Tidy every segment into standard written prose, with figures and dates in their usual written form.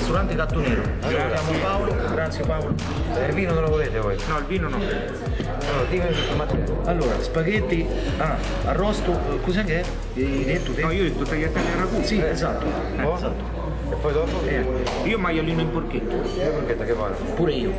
ristorante Gatto Nero. Allora, siamo Paolo, grazie Paolo. Il vino non lo volete voi? No, il vino no. Allora, dimmi tutto Matteo. Allora, spaghetti, arrosto, cos'è che è? No, io ho detto tagliatelle a ragù. Sì, esatto. Esatto. E poi dopo? Io maialino in porchetta. In porchetta che vale? Pure io.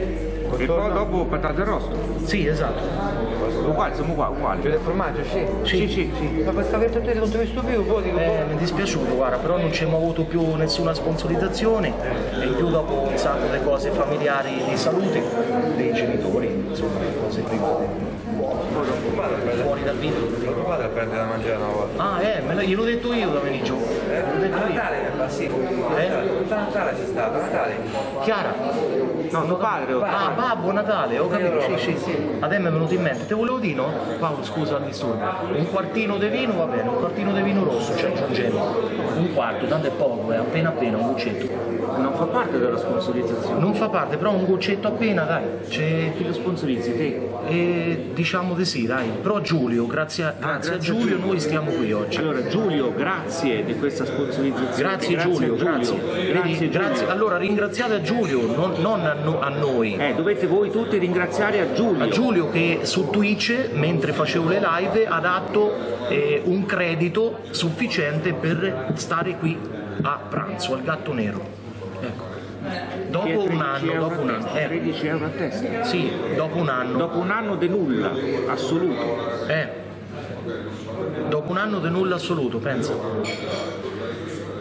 E poi dopo patate arrosto? Sì, esatto. Uguali, siamo qua, uguali. C'è del formaggio, sì? Sì, sì, sì. Ma basta aver tutto questo più, poi dico... mi è dispiaciuto, guarda, però non c'è mai avuto più nessuna sponsorizzazione e in più dopo un sacco di cose familiari di salute, dei genitori, insomma, cose private. Fuori dal video. Ma tuo padre prende da mangiare una volta. Gliel'ho detto io da venire giù. A Natale, sì. Tutta Natale c'è stato, Natale. Chiara? No, tuo padre. Ah, Babbo Natale, ho capito. Sì, sì. Adesso mi è venuto in mente. Te volevo dire, no? Paolo, scusa al disturbo. Un quartino di vino, va bene, un quartino di vino rosso ci aggiungiamo. Un quarto, tanto è poco, è appena appena, un goccetto. Non fa parte della sponsorizzazione. Non fa parte, però un goccetto appena, dai. C'è chi lo sponsorizzi, te? Diciamo di sì, dai. Però Giulio, grazie a Giulio, noi stiamo qui oggi. Allora Giulio, grazie di questa sponsorizzazione. Grazie Giulio, grazie. Grazie. Allora ringraziate a Giulio, non a noi. Dovete voi tutti ringraziare a Giulio. A Giulio che su Twitch, mentre facevo le live, ha dato un credito sufficiente per stare qui a pranzo, al Gatto Nero. Dopo un anno, dopo un anno. 13 euro a testa. Sì, dopo un anno. Dopo un anno di nulla, assoluto. Dopo un anno di nulla assoluto, pensa.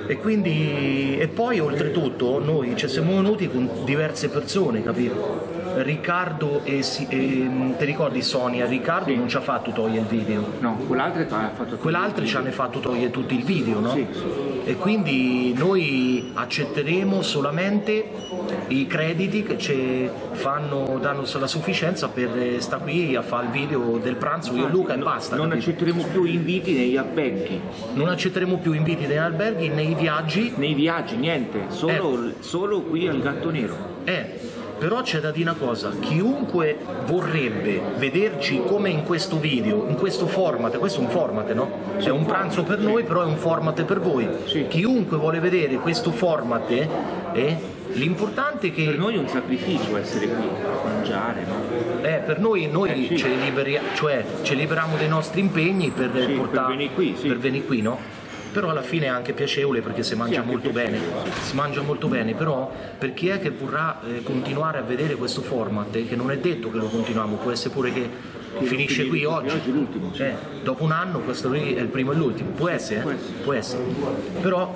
E quindi, e poi oltretutto noi ci siamo venuti con diverse persone, capito? Riccardo e ti ricordi Sonia? Riccardo sì. Non ci ha fatto togliere il video. No, quell'altro ci hanno fatto togliere tutto il video, no? Sì, sì. E quindi noi accetteremo solamente i crediti che ci fanno, danno la sufficienza per stare qui a fare il video del pranzo io e Luca e basta. Non accetteremo più inviti negli alberghi. Non accetteremo più inviti negli alberghi, nei viaggi. Nei viaggi, niente, solo qui al Gatto Nero. Però c'è da dire una cosa, chiunque vorrebbe vederci come in questo video, in questo format, questo è un format, no? È un pranzo per noi, però è un format per voi. Sì. Chiunque vuole vedere questo format, l'importante è che... Per noi è un sacrificio essere qui, mangiare, no? Per noi sì. Ci liberiamo dei nostri impegni per portare... per venire qui, no? Però alla fine è anche piacevole perché si mangia molto bene, si mangia molto bene, però per chi è che vorrà continuare a vedere questo format, che non è detto che lo continuiamo, può essere pure che finisce qui oggi, dopo un anno questo qui è il primo e l'ultimo, può essere, può essere, però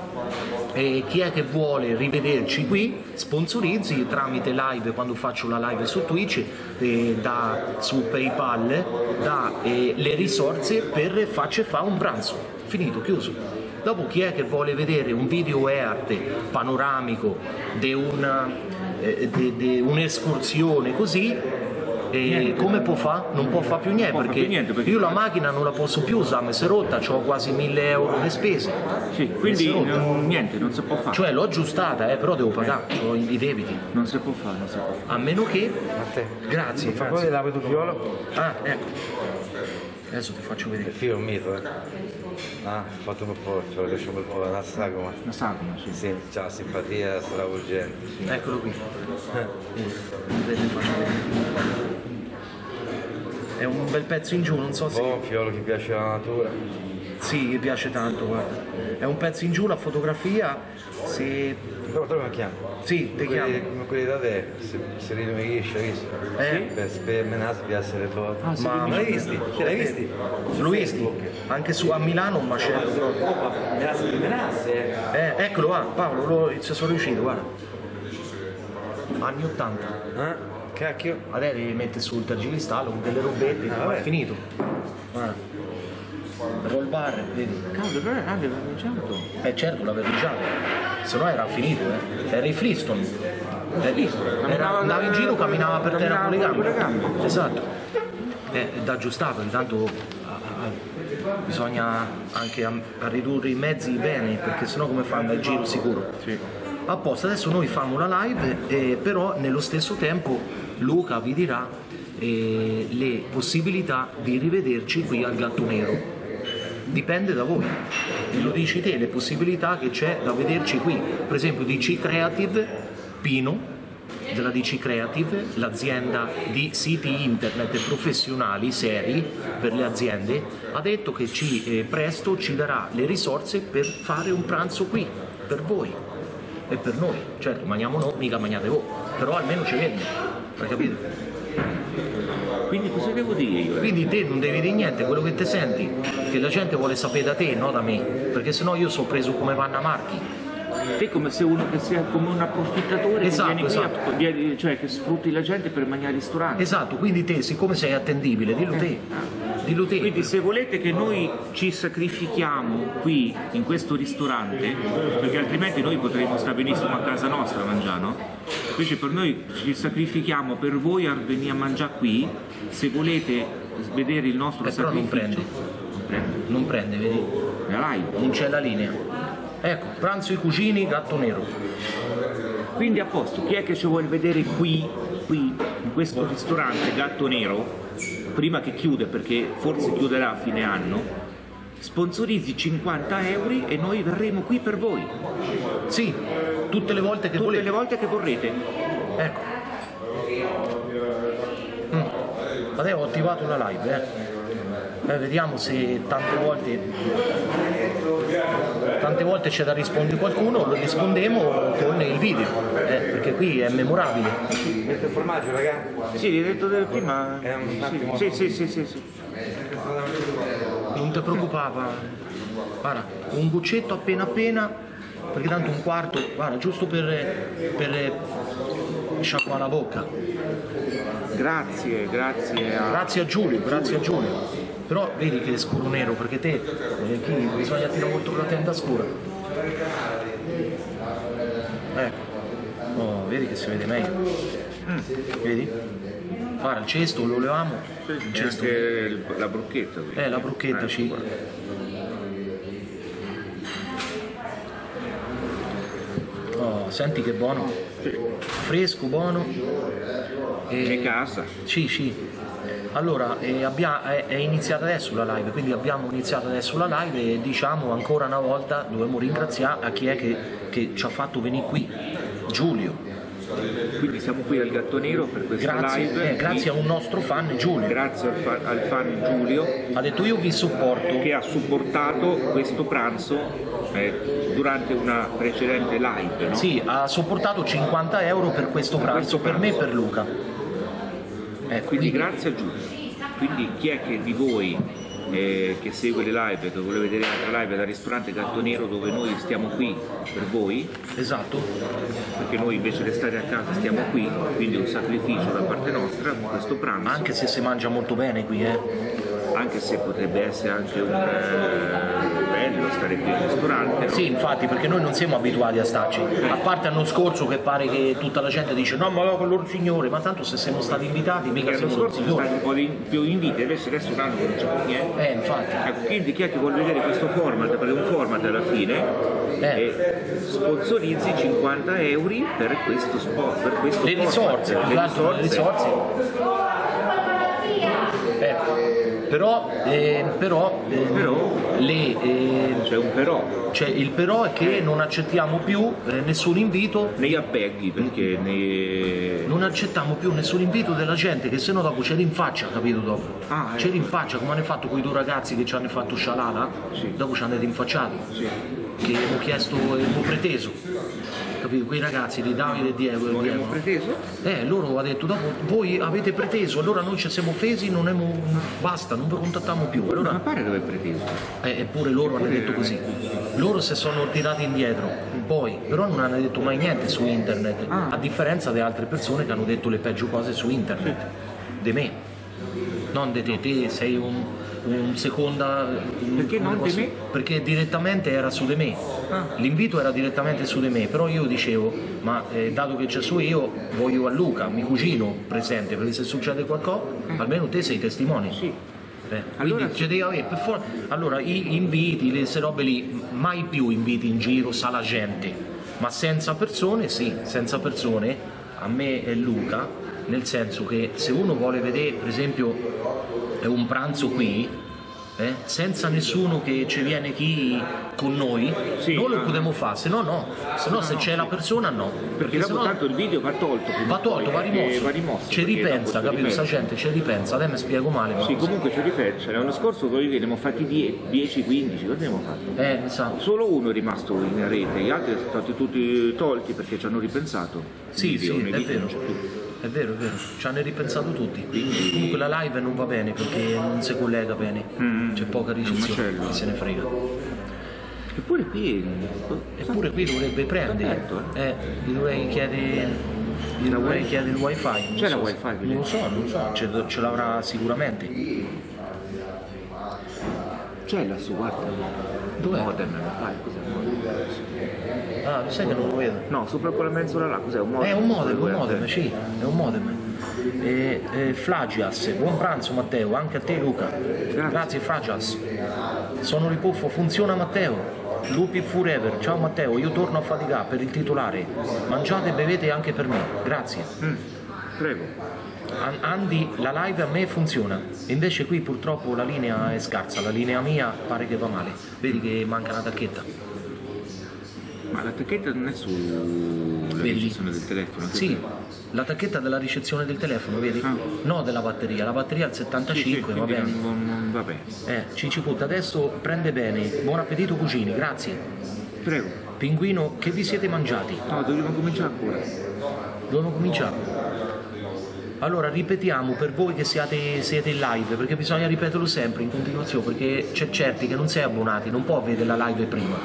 chi è che vuole rivederci qui sponsorizzi tramite live, quando faccio la live su Twitch, su PayPal, dà le risorse per farci fare un pranzo, finito, chiuso. Dopo chi è che vuole vedere un video Earth panoramico di un'escursione così, come può fare? Non può fare più niente, perché io la macchina non la posso più usare, mi si è rotta, ho quasi 1000 euro di spese. Sì, quindi niente, non si può fare. Cioè l'ho aggiustata, però devo pagare, ho i debiti. Non si può fare, non si può fare. A meno che... Grazie. Fa poi la violo. Adesso ti faccio vedere. Il figlio è un mito, ho fatto un po', ce l'ho lasciato un po', una sagoma. Una sagoma, sì. Sì, ciao, simpatia, stravolgente. Sì. Eccolo qui. È un bel pezzo in giù, non so se... Un fiolo che piace la natura. Sì, gli piace tanto, guarda. È un pezzo in giù, la fotografia, se... Però te lo chiamo. Sì, ti chiamo. Ma quelli da te, se rinumerisce, hai visto? Per menarsi di essere tuo. Ma l'hai visti? Ce l'hai visti? L'ho visti. Anche a Milano un macello. Eccolo, Paolo, ci sono riuscito, guarda. Anni 80. Cacchio. Adesso li metti sul tergicristallo con delle robette, è finito. Roll bar, vedi? Cavolo, però era verniciato. Certo, l'ha verniciato, se no era finito, Era in Freestone. Andava in giro, camminava per terra con le gambe. Esatto. Da aggiustare, intanto bisogna anche a ridurre i mezzi bene, perché sennò come fanno il giro sicuro. Sì. Apposta, adesso noi fanno la live, però nello stesso tempo Luca vi dirà le possibilità di rivederci qui al Gatto Nero. Dipende da voi. e lo dici te, le possibilità che c'è da vederci qui. Per esempio DC Creative, Pino della DC Creative, l'azienda di siti internet professionali seri per le aziende, ha detto che presto ci darà le risorse per fare un pranzo qui, per voi e per noi. Certo, mangiamo noi, mica mangiate voi, però almeno ci vende, hai capito? Quindi cosa devo dire io? Quindi te non devi dire niente, quello che te senti, che la gente vuole sapere da te, non da me, perché sennò io sono preso come Vanna Marchi. Te come se uno che sia come un approfittatore, esatto, che viene qui, esatto, cioè che sfrutti la gente per mangiare al ristorante. Esatto, quindi te, siccome sei attendibile, dillo te. Dillo te. Quindi se volete che noi ci sacrifichiamo qui in questo ristorante, perché altrimenti noi potremmo stare benissimo a casa nostra a mangiare, no? Invece per noi ci sacrifichiamo per voi a venire a mangiare qui, se volete vedere il nostro sacrificio. Però non prende, vedi? Non c'è la linea. Ecco, pranzo i cugini, Gatto Nero. Quindi a posto, chi è che ci vuole vedere qui, in questo ristorante Gatto Nero, prima che chiude, perché forse chiuderà a fine anno, sponsorizzi 50 euro e noi verremo qui per voi. Sì, tutte le volte che volete. Tutte le volte che vorrete. Ecco. Adesso ho attivato una live, vediamo se tante volte c'è da rispondere qualcuno, lo rispondiamo con il video, perché qui è memorabile. Metto il formaggio, ragazzi? Sì, l'hai detto prima. Sì. Non ti preoccupava, guarda, un goccetto appena, perché tanto un quarto, guarda, giusto per sciacquare la bocca. Grazie. Grazie a Giulio. Però vedi che è scuro nero, perché te bisogna tirare molto con la tenda scura. Ecco, oh, vedi che si vede meglio. Vedi? Guarda, il cesto lo leviamo. Il cesto. Anche la bruschetta. La bruschetta ci. Oh, senti che buono. Sì. Fresco, buono. E casa. Sì. Allora, è iniziata adesso la live, quindi abbiamo iniziato adesso la live e diciamo ancora una volta dobbiamo ringraziare a chi è che ci ha fatto venire qui, Giulio. Quindi siamo qui al Gatto Nero per questa live. Grazie a un nostro fan, Giulio. Grazie al fan Giulio. Ha detto io vi supporto. Che ha supportato questo pranzo durante una precedente live, no? Sì, ha supportato 50 euro per questo pranzo, per me e per Luca. Quindi grazie a Giulio. Quindi chi è che di voi che segue le live, che vuole vedere la live dal ristorante Gatto Nero, dove noi stiamo qui per voi, esatto, perché noi invece di stare a casa stiamo qui, quindi è un sacrificio da parte nostra questo pranzo, anche se si mangia molto bene qui, anche se potrebbe essere anche un bello stare qui al ristorante, no? Sì, infatti, perché noi non siamo abituati a starci, a parte l'anno scorso che pare che tutta la gente dice no, ma va con loro signore, ma tanto se siamo stati invitati mica siamo loro signore. L'anno scorso sono stati un po' più inviti, invece adesso un anno non c'è più niente. Infatti. Ecco, quindi chi è che vuole vedere questo format, perché è un format alla fine, sponsorizzi 50 euro per questo spot, per questo le format. Le risorse. Però il però è che non accettiamo più nessun invito nei appeggi, perché non accettiamo più nessun invito della gente, che sennò dopo c'è l'infaccia, capito? Dopo c'è l'infaccia, come hanno fatto quei due ragazzi che ci hanno fatto scialala, sì. Dopo ci hanno rinfacciato, sì. Che abbiamo chiesto, abbiamo preteso, capito? Quei ragazzi di Davide e Diego, non abbiamo preteso? Loro ha detto dopo voi avete preteso, allora noi ci siamo offesi, non abbiamo, basta, non vi contattiamo più. Allora, ma pare dove è preteso? Eppure loro hanno detto così, loro si sono tirati indietro, poi però non hanno detto mai niente su internet, a differenza di altre persone che hanno detto le peggio cose su internet, di me, non di te, te sei un seconda. Perché non di me? Perché direttamente era su di me, l'invito era direttamente su di me, però io dicevo ma dato che c'è su io voglio a Luca, mio cugino, presente, perché se succede qualcosa almeno te sei testimone. Sì. Allora, quindi, allora gli inviti, le robe lì, mai più inviti in giro, sala gente, ma senza persone, sì, senza persone, a me e Luca, nel senso che se uno vuole vedere per esempio un pranzo qui, senza nessuno che ci viene chi con noi, sì, noi lo potremmo fare, se no no, se no, se c'è la persona no, perché dopo tanto il video va tolto, va rimosso, ci ripensa, capito? Sta gente ci ripensa, te mi spiego male, sì, comunque ci ripensa. L'anno scorso con ne abbiamo fatti 10-15, cosa ne abbiamo fatto? Esatto. Solo uno è rimasto in rete, gli altri sono stati tutti tolti perché ci hanno ripensato. Sì, sì, è vero. È vero, è vero, ci hanno ripensato tutti. Quindi... comunque la live non va bene perché non si collega bene, c'è poca ricezione, chi se ne frega. Eppure qui. Eppure qui dovrebbe prendere. Gli dovrei chiedere. Gli dovrei chiedere il wifi. C'è la wifi? Non lo so, non lo so, ce l'avrà sicuramente. C'è la sua, guarda. Dov'è? Modem, vai, ah, lo sai che non lo vedo? No, sopra quella mezz'ora là, cos'è? Un modem? È un modem, sì, è un modem. Flagias, buon pranzo Matteo, anche a te Luca. Grazie, grazie Flagias. Sono Ripuffo, funziona Matteo. Lupi Forever, ciao Matteo, io torno a faticare per il titolare. Mangiate e bevete anche per me, grazie. Prego. Andy, la live a me funziona, invece qui purtroppo la linea è scarsa, la linea mia pare che va male, vedi che manca una tacchetta. Ma la tacchetta non è sulla ricezione del telefono? Sì, la tacchetta della ricezione del telefono, vedi? Ah. No, della batteria, la batteria al 75, sì, sì, va bene. Non va bene. Cicciputta, adesso prende bene, buon appetito cugini, grazie. Prego. Pinguino, che vi siete mangiati? No, dobbiamo cominciare ancora. Dobbiamo cominciare. Allora ripetiamo per voi che siete in live, perché bisogna ripeterlo sempre in continuazione, perché c'è certi che non sei abbonati, non può vedere la live prima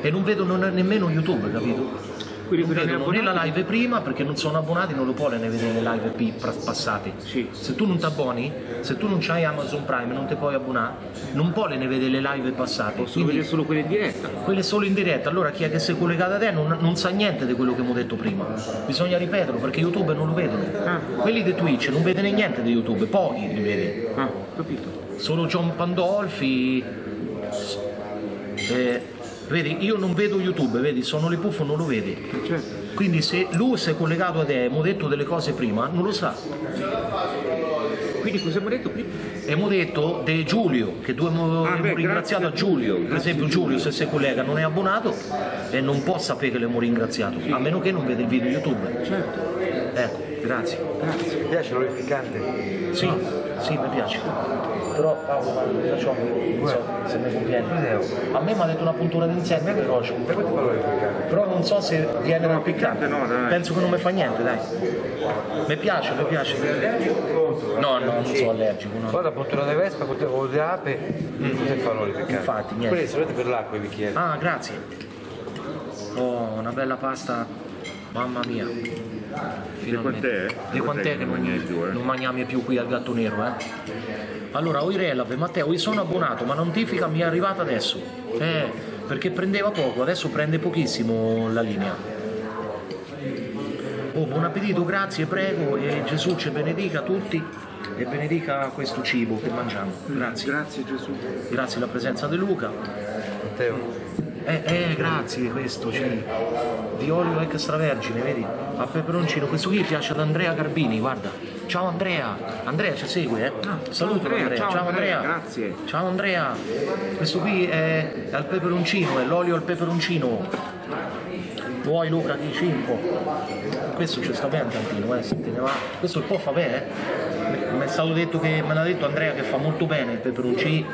e non vedono nemmeno YouTube, capito? Quindi non vedono né la live prima perché non sono abbonati, non lo può vedere le live passate. Sì. Se tu non ti abboni, se tu non hai Amazon Prime non ti puoi abbonare, non può vedere le live passate. Posso vedere solo quelle in diretta. Quelle solo in diretta, allora chi è che si è collegato a te non sa niente di quello che mi ho detto prima. Bisogna ripeterlo perché YouTube non lo vedono. Ah. Quelli di Twitch non vedono niente di YouTube, pochi li vede. Ah, capito. Solo John Pandolfi. Vedi, io non vedo YouTube, vedi, sono le puffo, non lo vedi. Certo. Quindi se lui si è collegato a te, mi ha detto delle cose prima, non lo sa. Quindi cosa mi ha detto prima? E mi ha detto di Giulio, che tu hai ringraziato a Giulio. Per esempio Giulio, se si collega, non è abbonato e non può sapere che l'abbiamo ringraziato, sì, a meno che non vede il video YouTube. Certo. Ecco, grazie. Grazie. Mi piace l'olio piccante? Sì, no, sì, mi piace. Però Paolo, facciamo, non so se mi conviene. A me mi ha detto una puntura d'insegno, però, però non so se viene una piccante, no, penso che non mi fa niente, dai. Mi piace, mi piace. No, no, non sono allergico. No. Poi la puntura di vespa o di ape, potete farlo le piccante. Infatti, niente. Quelle solete per l'acqua i bicchieri. Ah, grazie. Oh, una bella pasta, mamma mia. Finalmente. E quant'è che non mangiamo più qui al Gatto Nero, eh? Allora, oi relave, Matteo, io sono abbonato, ma la notifica mi è arrivata adesso. Perché prendeva poco, adesso prende pochissimo la linea. Oh, buon appetito, grazie, prego, e Gesù ci benedica tutti e benedica questo cibo che mangiamo. Grazie. Grazie Gesù. Grazie alla presenza di Luca. Matteo. Grazie, questo, cioè, di olio extravergine, vedi? A peperoncino, questo qui piace ad Andrea Garbini, guarda. Ciao Andrea, Andrea ci segue, eh? Ah, saluto Andrea, ciao Andrea, grazie. Ciao Andrea, questo qui è al peperoncino, è l'olio al peperoncino. Vuoi Luca di 5? Questo ci sta bene tantino, se te ne va. Questo il po' fa bene, eh? Mi è stato detto che, me l'ha detto Andrea che fa molto bene il peperoncino,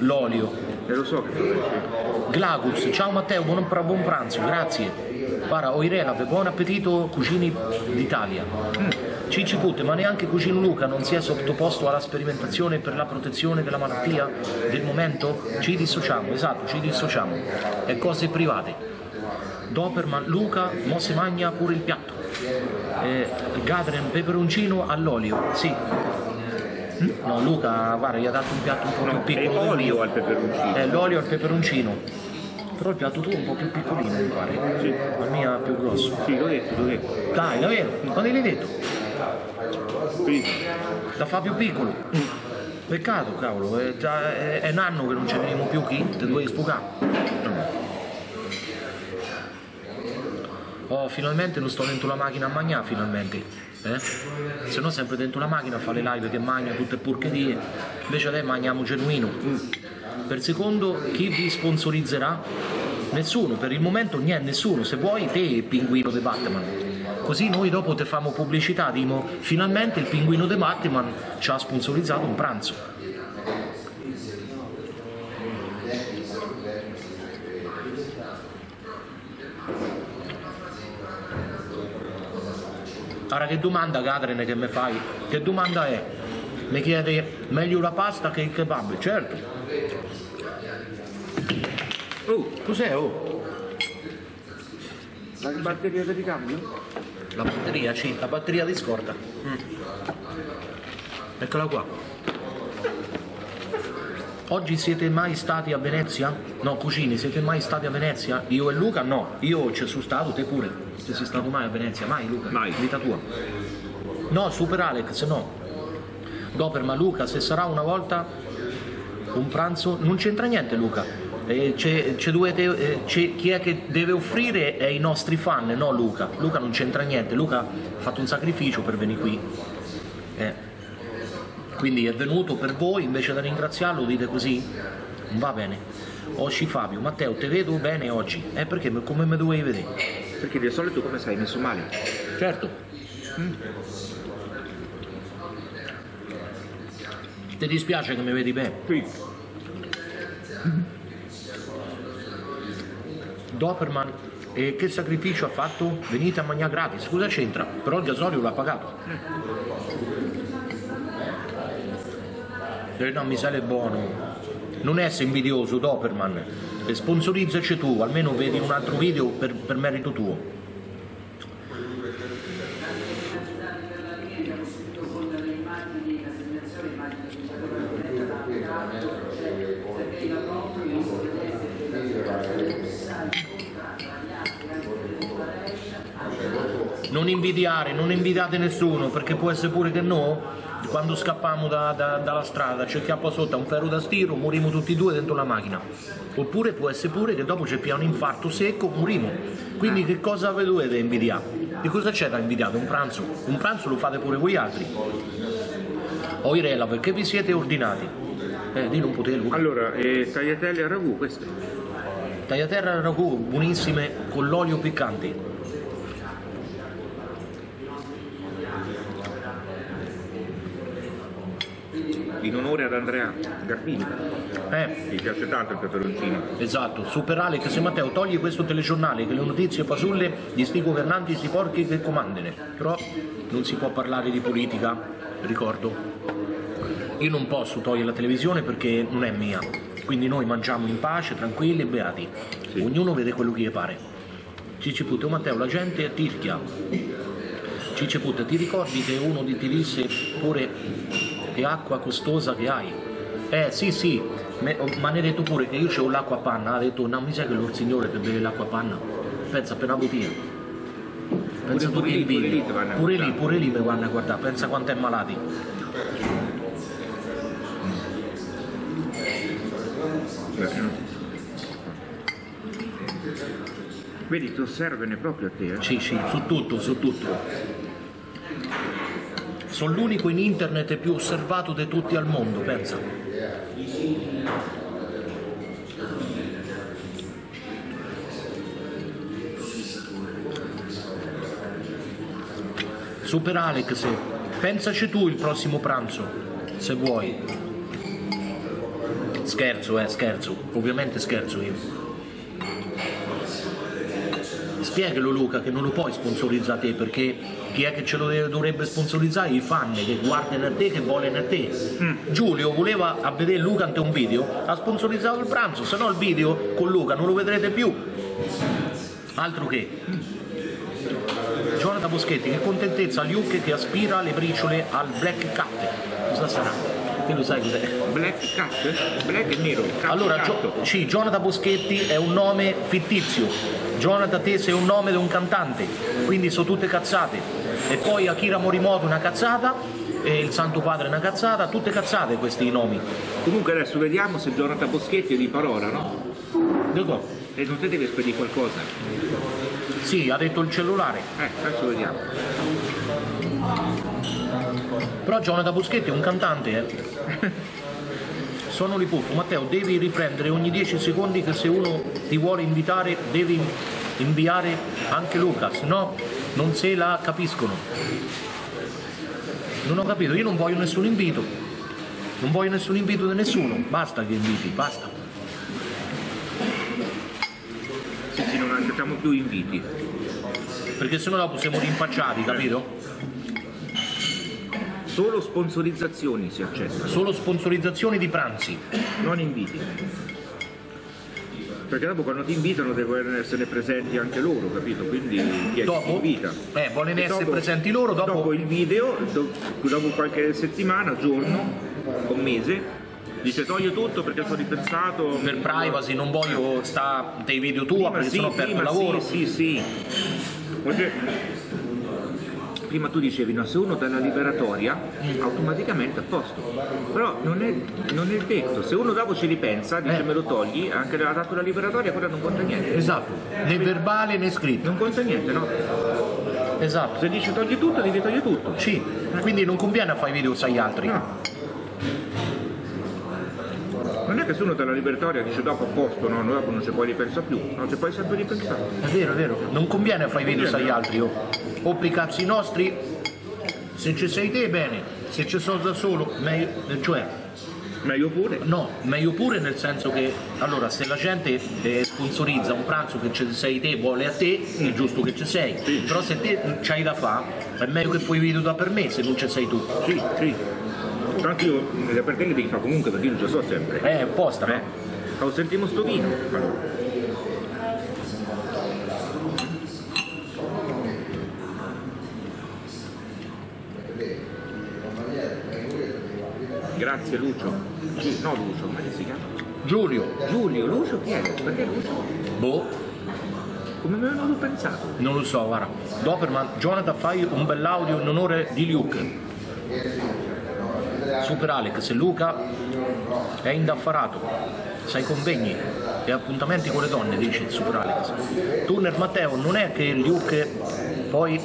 l'olio. E lo so che fa bene. Glagus, ciao Matteo, buon pranzo, grazie. Guarda, Oirelave, buon appetito, cucini d'Italia. Cicciput, ma neanche Cucino Luca non si è sottoposto alla sperimentazione per la protezione della malattia del momento? Ci dissociamo, esatto, ci dissociamo. E cose private. Doperman, Luca, mo se magna pure il piatto. Gadren, peperoncino all'olio, sì. No, Luca, guarda, gli ha dato un piatto un po' più piccolo. L'olio al peperoncino. L'olio al peperoncino. Però il piatto tuo è un po' più piccolino, mi pare. Sì. La mia è più grosso. Sì, l'ho detto, l'ho detto. Dai, davvero? Quando l'hai detto? Sì. La fa più piccolo. Peccato, cavolo, è un anno che non ci veniamo più qui, te dovevi sfogare. Oh, finalmente non sto dentro la macchina a mangiare, finalmente. Se no sempre dentro la macchina a fare le live che mangia tutte porcherie. Invece lei mangiamo genuino. Per secondo, chi vi sponsorizzerà? Nessuno, per il momento niente, nessuno. Se vuoi te il pinguino di Batman. Così noi dopo te famo pubblicità, dimo finalmente il pinguino di Batman ci ha sponsorizzato un pranzo. Ora che domanda, Catherine, che mi fai? Che domanda è? Mi chiede meglio la pasta che il kebab? Certo. Oh, cos'è? Oh? La batteria di ricambio? La batteria, sì, la batteria di scorta. Eccola qua. Oggi siete mai stati a Venezia? No, cugini, siete mai stati a Venezia? Io e Luca no, io ci sono stato, te pure. Se sei stato mai a Venezia, mai Luca? Mai. Vita tua. No, super Alex, no. Doperma Luca, se sarà una volta un pranzo... Non c'entra niente Luca. Chi è che deve offrire è i nostri fan, no Luca. Luca non c'entra niente, Luca ha fatto un sacrificio per venire qui. Quindi è venuto per voi, invece da ringraziarlo dite così, non va bene. Oggi Fabio, Matteo, te vedo bene oggi. Perché? Come me dovevi vedere? Perché di solito come sei messo male? Certo. Ti dispiace che mi vedi bene? Sì. Doperman, che sacrificio ha fatto? Venite a mangiare gratis. Cosa c'entra? Però il gasolio l'ha pagato. No, mi sale buono. Non essere invidioso, Doperman. Sponsorizzaci tu, almeno vedi un altro video per merito tuo. Non invidiare, non invidiate nessuno, perché può essere pure che no. Quando scappamo dalla strada, cerchiamo sotto un ferro da stiro, moriamo tutti e due dentro la macchina. Oppure può essere pure che dopo ci piano un infarto secco, moriamo. Quindi che cosa vi dovete invidiare? Che cosa c'è da invidiare? Un pranzo. Un pranzo lo fate pure voi altri. Oh Irela, perché vi siete ordinati? Di non poterlo. Allora, tagliatelle a ragù, questo? Tagliatelle a ragù, buonissime, con l'olio piccante. In onore ad Andrea Garbini, mi piace tanto il peperoncino. Esatto, super Alex e Matteo, togli questo telegiornale che le notizie fasulle di sti governanti, sti porchi che comandano. Però non si può parlare di politica, ricordo. Io non posso togliere la televisione perché non è mia, quindi noi mangiamo in pace, tranquilli e beati. Sì. Ognuno vede quello che gli pare. Cicciputte, Matteo, la gente tirchia. Cicciputte, ti ricordi che uno ti disse pure... Che acqua costosa che hai? Sì, sì, ma ne hai detto pure che io c'ho l'acqua a panna. Ha detto, no, mi sa che l'orsignore per bere l'acqua a panna. Pensa per una bottiglia. Pensa pure lì, pure lì mi vanno a guardare. Pensa quanto è malati. Vedi, ti osservano proprio a te. Sì, sì, su tutto, su tutto. Sono l'unico in internet più osservato di tutti al mondo, pensa. Super Alex, pensaci tu il prossimo pranzo, se vuoi. Scherzo, scherzo. Ovviamente scherzo io. Spiegalo Luca che non lo puoi sponsorizzare te perché... Chi è che ce lo dovrebbe sponsorizzare? I fan che guardano a te, che vogliono a te. Giulio voleva a vedere Luca ante un video, ha sponsorizzato il pranzo, se no il video con Luca non lo vedrete più. Altro che. Jonathan Boschetti, che contentezza Luke che aspira le briciole al black cat. Cosa sarà? Te lo sai cos'è? Black cat? Black e nero. Cat, allora, sì, Jonathan Boschetti è un nome fittizio. Jonathan, te sei un nome di un cantante, quindi sono tutte cazzate. E poi Akira Morimoto una cazzata, e il Santo Padre una cazzata, tutte cazzate questi nomi. Comunque adesso vediamo se Jonathan Boschetti è di parola, no? E non te deve spedire qualcosa? Sì, ha detto il cellulare. Adesso vediamo. Però Jonathan Buschetti è un cantante, Sono Ripulfo. Matteo, devi riprendere ogni 10 secondi che se uno ti vuole invitare devi inviare anche Lucas. No, non se la capiscono. Non ho capito, io non voglio nessun invito. Non voglio nessun invito di nessuno. Basta che inviti, basta. Sì, non accettiamo più inviti. Perché sennò dopo siamo rinfacciati, capito? Solo sponsorizzazioni si accettano. Solo sponsorizzazioni di pranzi. Non inviti. Perché dopo quando ti invitano devono essere presenti anche loro, capito? Quindi chi è che ti invita? Vogliono essere presenti loro dopo... Dopo il video, dopo qualche settimana, giorno o mese, dice toglio tutto perché ho ripensato... Per privacy, non voglio sta dei video tua perché sennò perdo il lavoro. Sì, sì, sì. Prima tu dicevi, no, se uno dà la liberatoria automaticamente è a posto, però non è detto, se uno dopo ci ripensa, dice me lo togli, anche ha dato la liberatoria, quella non conta niente. Esatto, né verbale né scritto. Non conta niente, no? Esatto. Se dici togli tutto, devi togliere tutto. Sì, quindi non conviene a fare video agli altri. No. Non è che se uno dà la liberatoria dice dopo a posto, no, dopo non ci puoi ripensare più, non ci puoi sempre ripensare. È vero, è vero. Non conviene fare video agli altri, o per i cazzi nostri, se ci sei te bene, se ci sono da solo, meglio pure. No, meglio pure nel senso che, allora, se la gente sponsorizza un pranzo che ci sei te, vuole a te, è giusto che ci sei. Sì. Però se te c'hai da fa, è meglio che fai video da per me se non ci sei tu. Sì, sì. Tanto io le apertelle devi fare comunque perché io non ci so sempre. Apposta, no? Sentiamo sto vino. Allora. Grazie Lucio. No Lucio, come si chiama? Giulio. Giulio, Lucio chi è? Perché Lucio? Boh. Come me l'ho pensato? Non lo so, guarda. Doperman, Jonathan, fai un bell'audio in onore di Luke. Super Alex, se Luca è indaffarato, sai convegni e appuntamenti con le donne, dice il Super Alex. Turner Matteo, non è che Luke poi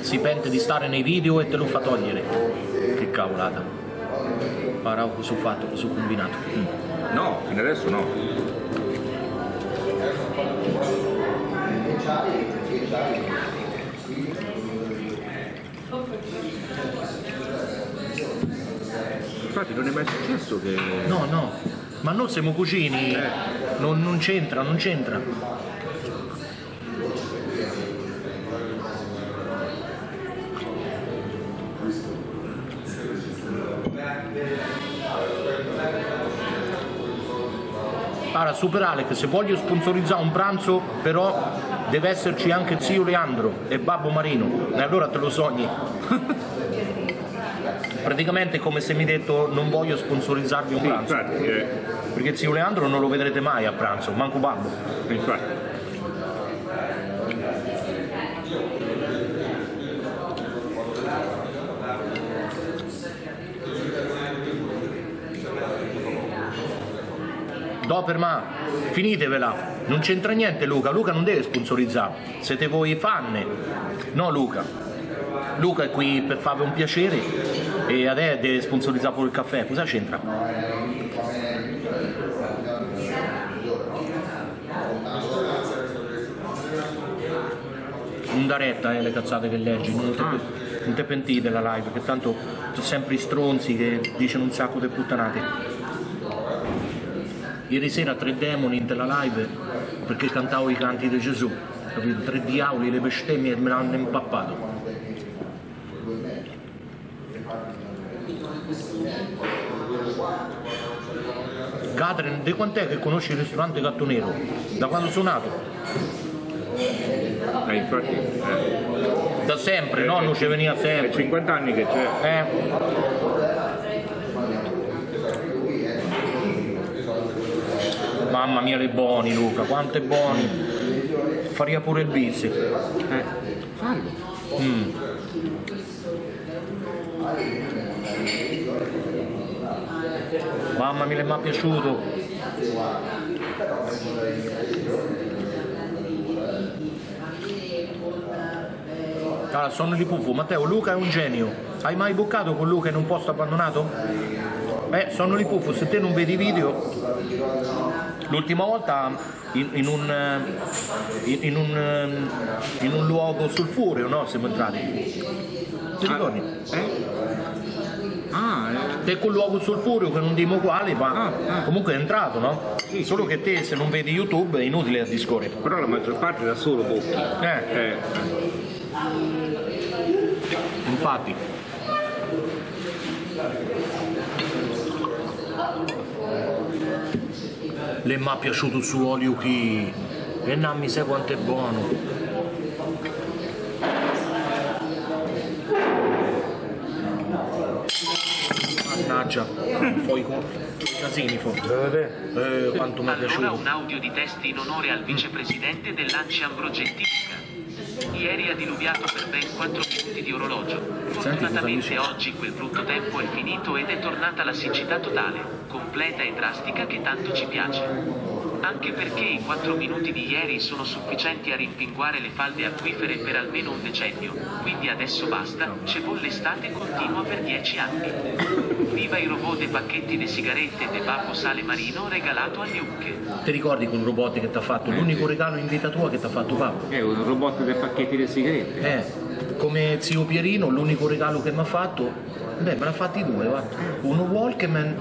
si pente di stare nei video e te lo fa togliere? Che cavolata. Paravo su fatto, su combinato. No, fino adesso no. Infatti non è mai successo che... No, no, ma noi siamo cucini, non c'entra, non c'entra. Allora, Super Alex, se voglio sponsorizzare un pranzo, però deve esserci anche zio Leandro e babbo Marino, e allora te lo sogni. Praticamente è come se mi hai detto non voglio sponsorizzarvi un pranzo. Infatti, perché zio Leandro non lo vedrete mai a pranzo, manco babbo. Infatti. Doperman, finitevela. Non c'entra niente Luca, Luca non deve sponsorizzare. Siete voi fan. No Luca. Luca è qui per farvi un piacere e adesso deve sponsorizzare pure il caffè, cosa c'entra? Non da retta le cazzate che leggi, non te penti della live, perché tanto sono sempre i stronzi che dicono un sacco di puttanate. Ieri sera tre demoni della live perché cantavo i canti di Gesù, capito? Tre diavoli, le bestemmie me l'hanno impappato. Catherine, di quant'è che conosci il ristorante Gatto Nero? Da quando sono nato? Infatti, da sempre, nonno ci veniva sempre. È 50 anni che c'è. Mamma mia, le buoni Luca, quanto è buoni. Faria pure il bis. Fallo. Mamma mia, mi è piaciuto. Allora, sono di Pufu. Matteo, Luca è un genio. Hai mai bucato con Luca in un posto abbandonato? Sono di Pufu, se te non vedi i video... L'ultima volta in un luogo sulfureo, no? Siamo entrati. Ti ricordi? Te quel luogo sulfureo che non dimo quale, ma comunque è entrato, no? Sì, solo sì. Che te se non vedi YouTube è inutile a discorrere. Però la maggior parte da solo Bocchi. Infatti. Le mi è piaciuto su olio qui e non mi sai quanto è buono. Mannaggia, fuori con casini fuori. Quanto mi è piaciuto. Allora un audio di testi in onore al vicepresidente dell'ANCI Ambrogenttica. Ieri ha diluviato per ben 4 minuti di orologio. Fortunatamente oggi quel brutto tempo è finito ed è tornata la siccità totale, completa e drastica che tanto ci piace. Anche perché i 4 minuti di ieri sono sufficienti a rimpinguare le falde acquifere per almeno un decennio, quindi adesso basta, c'è l'estate continua per 10 anni. Viva i robot dei pacchetti di sigarette e de babbo sale marino regalato a Luke. Ti ricordi quel robot che ti ha fatto? L'unico regalo in vita tua che ti ha fatto papà? Un robot dei pacchetti di sigarette. Come zio Pierino, l'unico regalo che mi ha fatto, me l'ha fatti 2, va. Uno Walkman,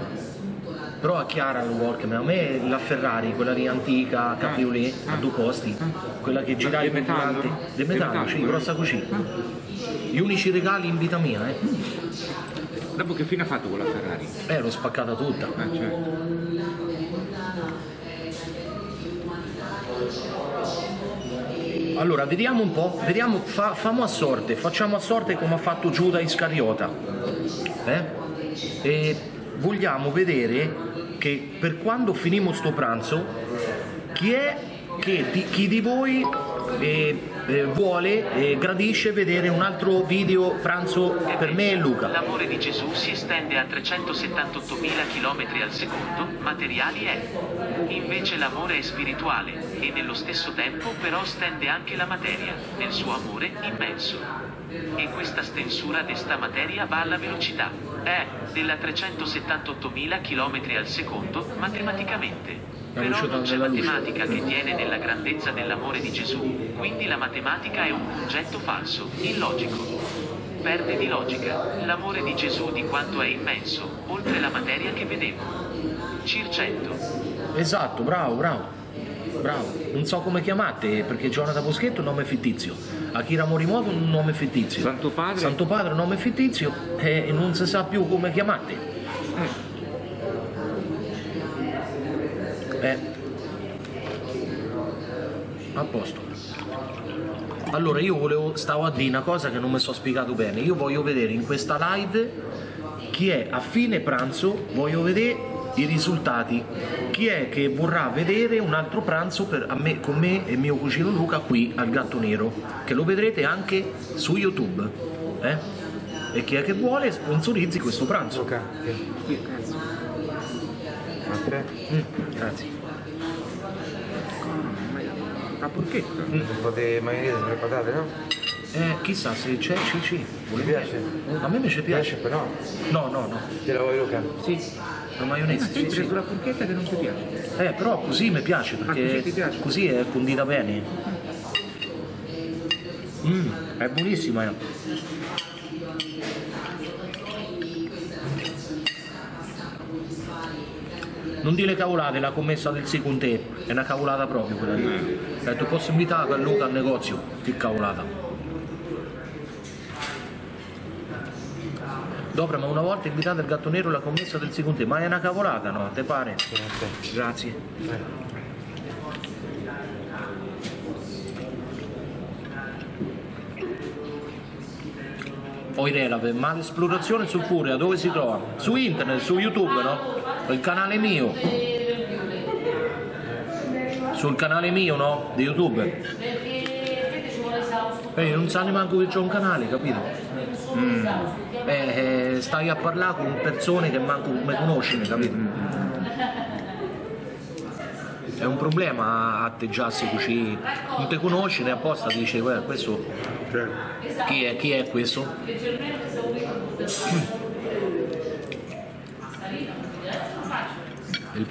però a Chiara lo Walkman, a me la Ferrari, quella lì antica, cabriolet, a 2 posti, quella che giravi con durante, del metallo, sì, grossa così. Gli unici regali in vita mia, Dopo che fine ha fatto con la Ferrari? L'ho spaccata tutta. Allora, vediamo un po', facciamo a sorte come ha fatto Giuda Iscariota. E vogliamo vedere che per quando finimo sto pranzo, chi di voi vuole e gradisce vedere un altro video pranzo per me e Luca. L'amore di Gesù si estende a 378.000 km/s, materiali è. Invece l'amore è spirituale e nello stesso tempo però stende anche la materia, nel suo amore immenso. E questa stensura desta materia va alla velocità, della 378.000 km/s, matematicamente. Però non c'è matematica che tiene nella grandezza dell'amore di Gesù, quindi la matematica è un concetto falso, illogico. Perde di logica, l'amore di Gesù di quanto è immenso, oltre la materia che vedevo. Circetto. Esatto, bravo. Non so come chiamate, perché Jonathan Boschetto è un nome fittizio, Akira Morimoto è un nome fittizio, Santo Padre è un nome fittizio e non si sa più come chiamate. A posto. Allora io stavo a dire una cosa che non mi sono spiegato bene. Io voglio vedere in questa live chi è a fine pranzo, voglio vedere i risultati. Chi è che vorrà vedere un altro pranzo con me e mio cugino Luca qui al Gatto Nero, che lo vedrete anche su YouTube. E chi è che vuole sponsorizzi questo pranzo. Grazie. Ah, perché? Un po' di maionese sulle patate, no? Chissà se c'è, mi piace. A me invece piace. Però. No. Te la vuoi, Luca? Sì. La maionese. Sì, c'è sulla porchetta che non ti piace. Però così mi piace, perché così è condita bene. È buonissima. Non dire cavolate, la commessa del sì con te, è una cavolata proprio quella lì. Ho detto, posso invitare Luca al negozio? Che cavolata. Dopo, ma una volta invitate il Gatto Nero la commessa del sì con te, ma è una cavolata, no? Te pare? Grazie. Poi releve, ma l'esplorazione sulfurea dove si trova? Su internet, su YouTube, no? Il canale mio, sul canale mio, no? Di YouTube. Non sa neanche che c'è un canale, capito? Stai a parlare con persone che manco me conoscono, capito? è un problema atteggiarsi così, non te conosci, ne apposta ti dice questo chi è questo? Il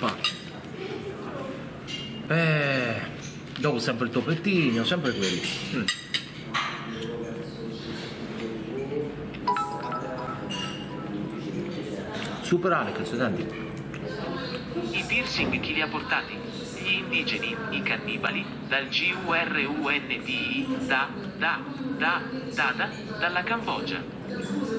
pane, dopo sempre il toppettino, sempre quello. Superare, che si senti? I piercing chi li ha portati? Gli indigeni, i cannibali, dal G-U-R-U-N-D-I, dalla Cambogia.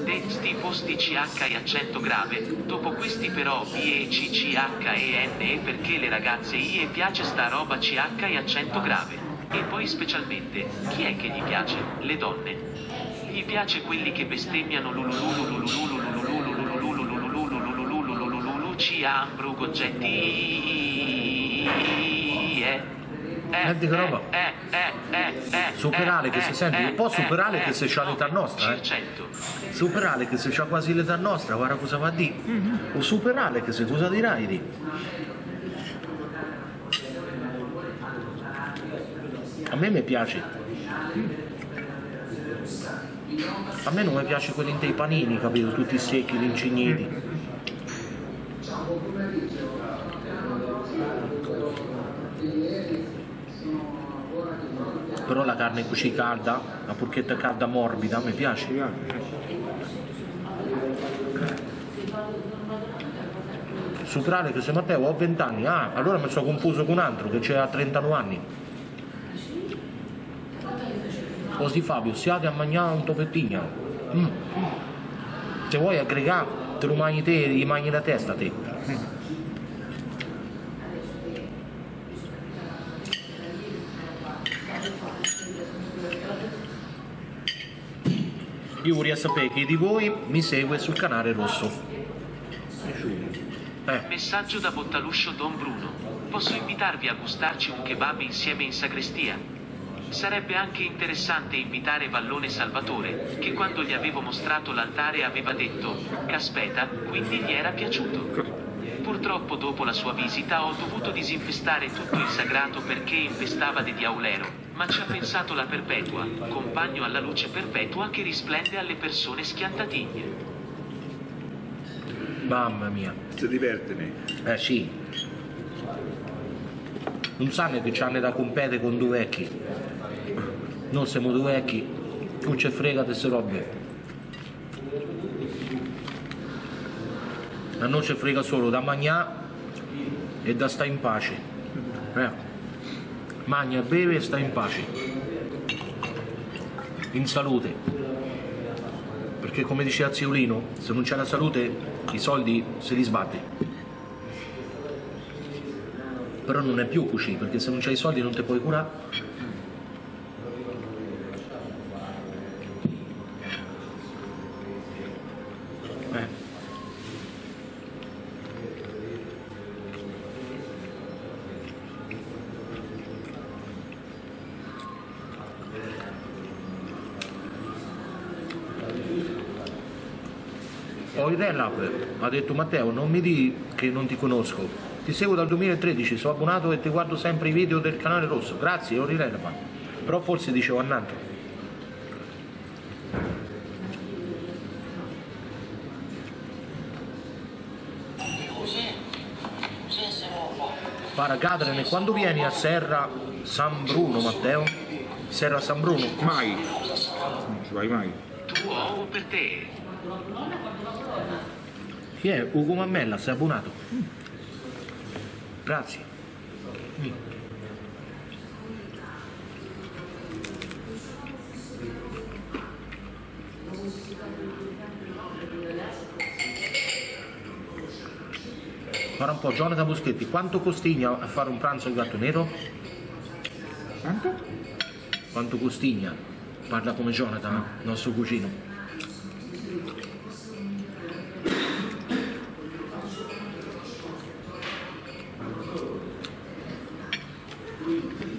Desti posti CH e accento grave, dopo questi però B e CCHENE perché le ragazze IE piace sta roba CH e accento grave. E poi specialmente, chi è che gli piace? Le donne. Gli piace quelli che bestemmiano superare che si sente, un po' superare che se c'ha l'età nostra, superare che se c'ha quasi l'età nostra, guarda cosa va a dire, o superare che se cosa dirai di. A me mi piace, a me non mi piace quelli dei panini, capito, tutti secchi, rincigniti. Però la carne così calda, la porchetta calda morbida, mi piace. Superare che se Matteo ho 20 anni, ah, allora mi sono confuso con un altro che c'è a 39 anni. Così Fabio, siate a mangiare un toppettino. Se vuoi aggregare, te lo mangi te, gli mangi la testa te. Io vorrei sapere chi di voi mi segue sul canale rosso. Messaggio da Bottaluscio Don Bruno. Posso invitarvi a gustarci un kebab insieme in sagrestia? Sarebbe anche interessante invitare Vallone Salvatore, che quando gli avevo mostrato l'altare aveva detto «Caspeta», quindi gli era piaciuto. Purtroppo dopo la sua visita ho dovuto disinfestare tutto il sagrato perché infestava di diaulero, ma ci ha pensato la Perpetua, compagno alla luce perpetua che risplende alle persone schiantatigne. Mamma mia. Si divertene. Eh sì. Non sanno che ci hanno da competere con due vecchi. Non siamo due vecchi, non ci frega queste robe. A noi ci frega solo da mangiare e da stare in pace. Mangia, beve e sta in pace. In salute. Perché come diceva Ziolino, se non c'è la salute i soldi se li sbatte. Però non è più così, perché se non c'hai i soldi non ti puoi curare. Ha detto Matteo, non mi di che non ti conosco, ti seguo dal 2013, sono abbonato e ti guardo sempre i video del canale rosso, grazie Orirelapa. Però forse dicevo a Nanto, Paragadrene, quando vieni a Serra San Bruno Matteo? Serra San Bruno? Mai, non ci vai mai. Tu o per te? Chi è? Ugo Mammella, sei abbonato. Grazie. Guarda un po', Jonathan Buschetti, quanto costigna a fare un pranzo al Gatto Nero? Quanto costigna? Parla come Jonathan, nostro cugino.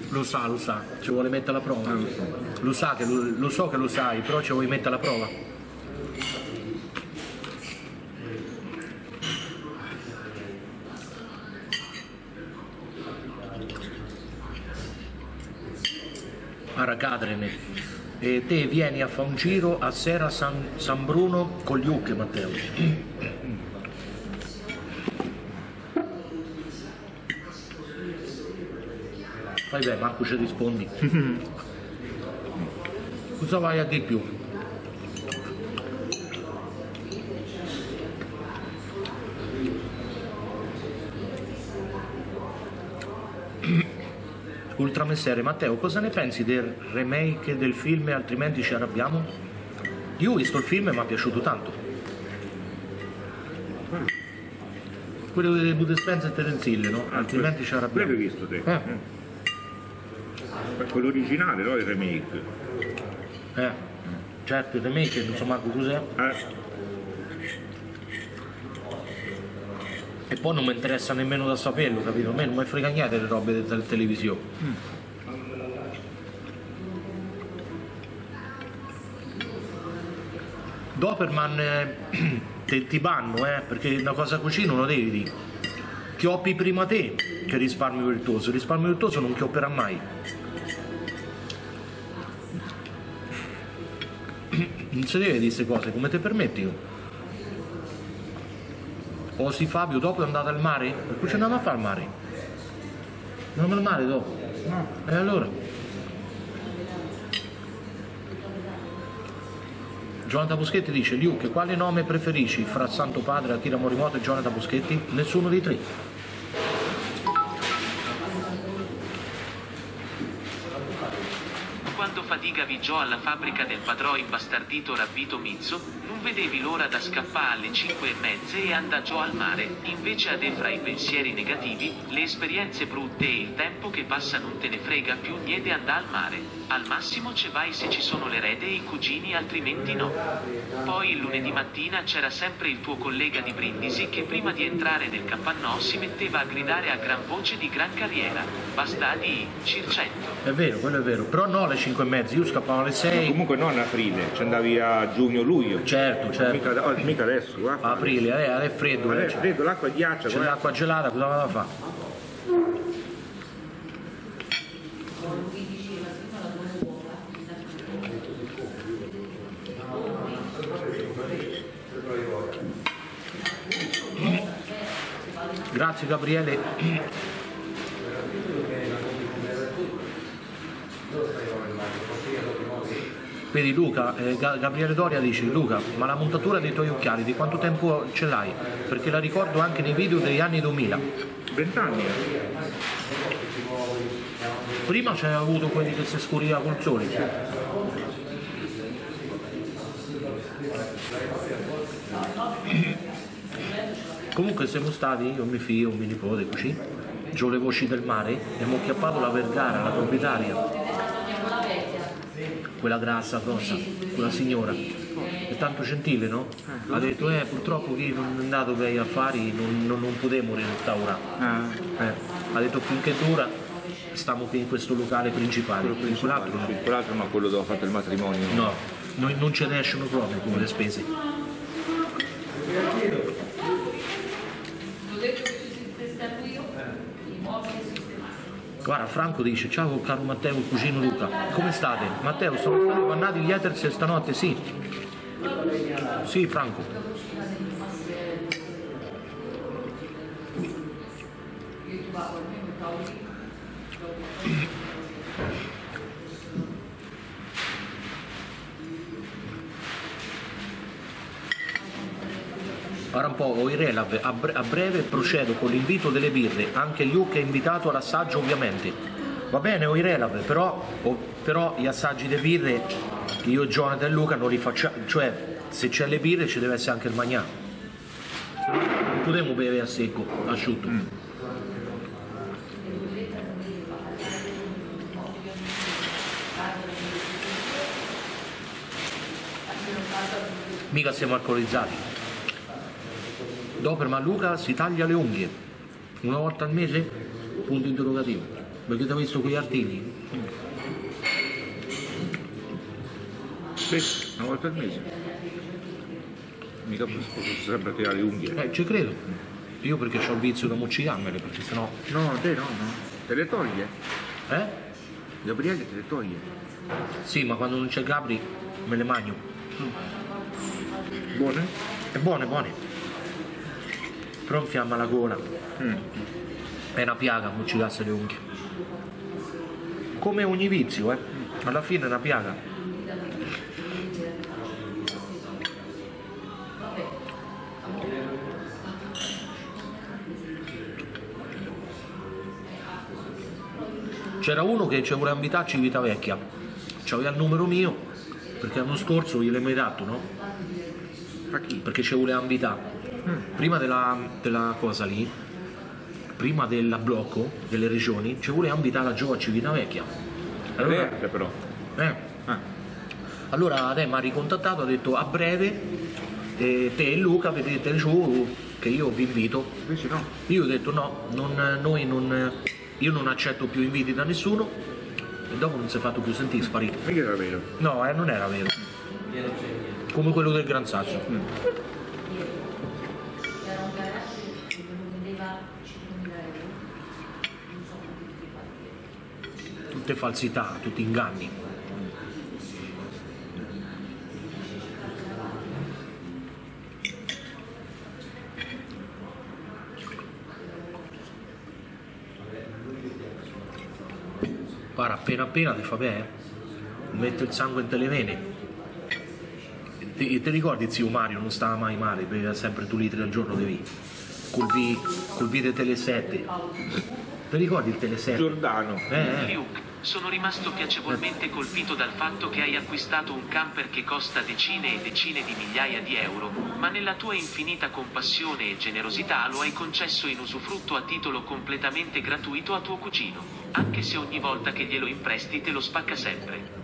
Lo sa, ci vuole mettere alla prova. Lo so che lo sai, però ci vuoi mettere alla prova. a racadrene. E te vieni a fare un giro a Serra San Bruno con gli occhi, Matteo. Fai bene, Marco, ci rispondi. Cosa vai a dire più? Ultramessere, Matteo, cosa ne pensi del remake del film Altrimenti ci arrabbiamo? Io ho visto il film e mi è piaciuto tanto. Quello di Bud Spencer e Terence Hill, no? Altrimenti ci arrabbiamo. L'hai visto te? Quello originale, no? Il remake. Certo, il remake, non so Marco cos'è. E poi non mi interessa nemmeno da saperlo, capito? A me non mi frega niente le robe della televisione. Doperman ti banno, perché una cosa così non lo devi dire. Chioppi prima te che risparmio virtuoso. Il risparmio virtuoso non chiopperà mai. Non si deve dire queste cose, come te permetti io? O sì, Fabio, dopo è andato al mare? Per cui ci andiamo a fare al mare? Andiamo al mare dopo? No. E allora? Jonathan Buschetti dice, Luke, quale nome preferisci fra Santo Padre, Akira Morimoto e Jonathan Buschetti? Nessuno dei tre. Quanto fatica vigiò alla fabbrica del padrò imbastardito Rabbito Mizzo? Vedevi l'ora da scappare alle 5:30 e andaggiò al mare, invece a te fra i pensieri negativi, le esperienze brutte e il tempo che passa non te ne frega più niente andà al mare, al massimo ce vai se ci sono l'erede e i cugini altrimenti no. Poi il lunedì mattina c'era sempre il tuo collega di Brindisi che prima di entrare nel capannò si metteva a gridare a gran voce di gran carriera, bastati Circetto. È vero, quello è vero, però no alle 5:30, io scappavo alle 6. No, comunque non a aprile, ci andavi a giugno-luglio. Certo. Mica adesso, guarda. Aprile, è freddo. È freddo, l'acqua ghiaccia. C'è l'acqua gelata, cosa vado a fare? Grazie Gabriele. Vedi Luca, Gabriele Doria dice, Luca, ma la montatura dei tuoi occhiali di quanto tempo ce l'hai? Perché la ricordo anche nei video degli anni 2000. 20 anni. Prima c'era avuto quelli che si scuriva col sole. Comunque siamo stati, io, mio figlio, mio nipote, così, giù le voci del mare, e abbiamo acchiappato la Vergara, la proprietaria. Quella grassa, grossa, quella signora, è tanto gentile, no? Ha detto, purtroppo chi non è andato per gli affari non potremo restaurare. Ha detto, finché dura, stiamo qui in questo locale principale. Quell'altro ma quello dove ha fatto il matrimonio. No, non ce ne escono proprio come le spese. Guarda, Franco dice, ciao caro Matteo, cugino Luca, come state? Matteo, sono stati bannati gli haters stanotte, sì. Sì, Franco. Ora un po', ho i relave, a breve procedo con l'invito delle birre, anche Luke è invitato all'assaggio ovviamente. Va bene, ho i relave, però gli assaggi delle birre, io, Jonathan e Luca non li facciamo, cioè se c'è le birre ci deve essere anche il magnà. Non potremmo bere a secco, asciutto. Mica siamo alcolizzati. Dopo, ma Luca si taglia le unghie, una volta al mese? Punto interrogativo, perché ti ho visto quegli artigli? Sì, una volta al mese. Mica posso sempre tirare le unghie. Ci credo. Io perché ho il vizio da mucciarmele, perché sennò... No, te no, no. Te le toglie? Gabriele te le toglie. Sì, ma quando non c'è Gabri me le mangio. Buone? È buone, buone. Però infiamma la gola. È una piaga muccicarsi le unghie. Come ogni vizio, eh. Alla fine è una piaga. C'era uno che ci voleva invitare a Civitavecchia, c'aveva il numero mio, perché l'anno scorso gliel'ho mai dato, no? A chi? Perché ci voleva invitare. Prima della cosa lì, prima del blocco delle regioni, ci voleva invitare la giovane Civitavecchia. Allora, però. Allora mi ha ricontattato, ha detto a breve te e Luca vedete giù che io vi invito. Invece no. Io ho detto no, io non accetto più inviti da nessuno e dopo non si è fatto più sentire, sparito. Perché era vero? No, non era vero. Come quello del Gran Sasso. Tutte falsità, tutti inganni. Guarda, appena appena ti fa bene, mette il sangue in te le vene. Ti ricordi zio Mario non stava mai male, beveva sempre 2 litri al giorno di vino. Col video Tele7. Ti ricordi il Tele7? Giordano. Luke, sono rimasto piacevolmente colpito dal fatto che hai acquistato un camper che costa decine e decine di migliaia di euro, ma nella tua infinita compassione e generosità lo hai concesso in usufrutto a titolo completamente gratuito a tuo cugino. Anche se ogni volta che glielo impresti te lo spacca sempre.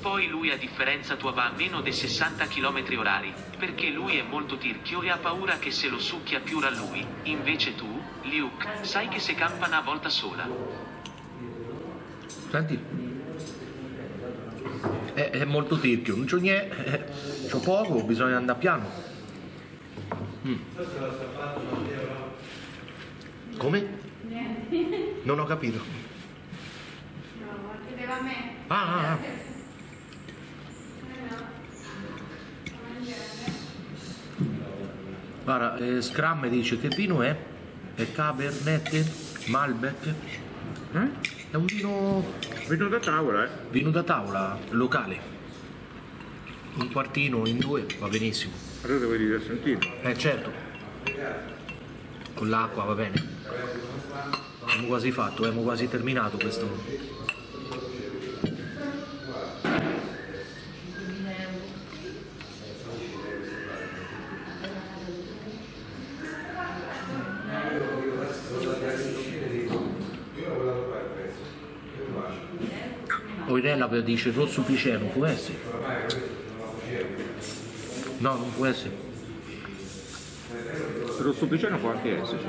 Poi lui a differenza tua va a meno dei 60 km/h, perché lui è molto tirchio e ha paura che se lo succhia più a lui. Invece tu, Luke, sai che se campa una volta sola. Senti, è molto tirchio, non c'ho niente, c'ho poco, bisogna andare piano. Come? Non ho capito. Guarda, Scrum dice che vino è? È Cabernet Malbec? È un vino... Vino da tavola, eh? Vino da tavola, locale. Un quartino in 2 va benissimo. Allora devo dire a sentire. Certo. Con l'acqua va bene. Abbiamo quasi fatto, abbiamo quasi terminato questo... Ornella dice rosso piceno, non può essere. No, non può essere. Rosso piceno può anche esserci.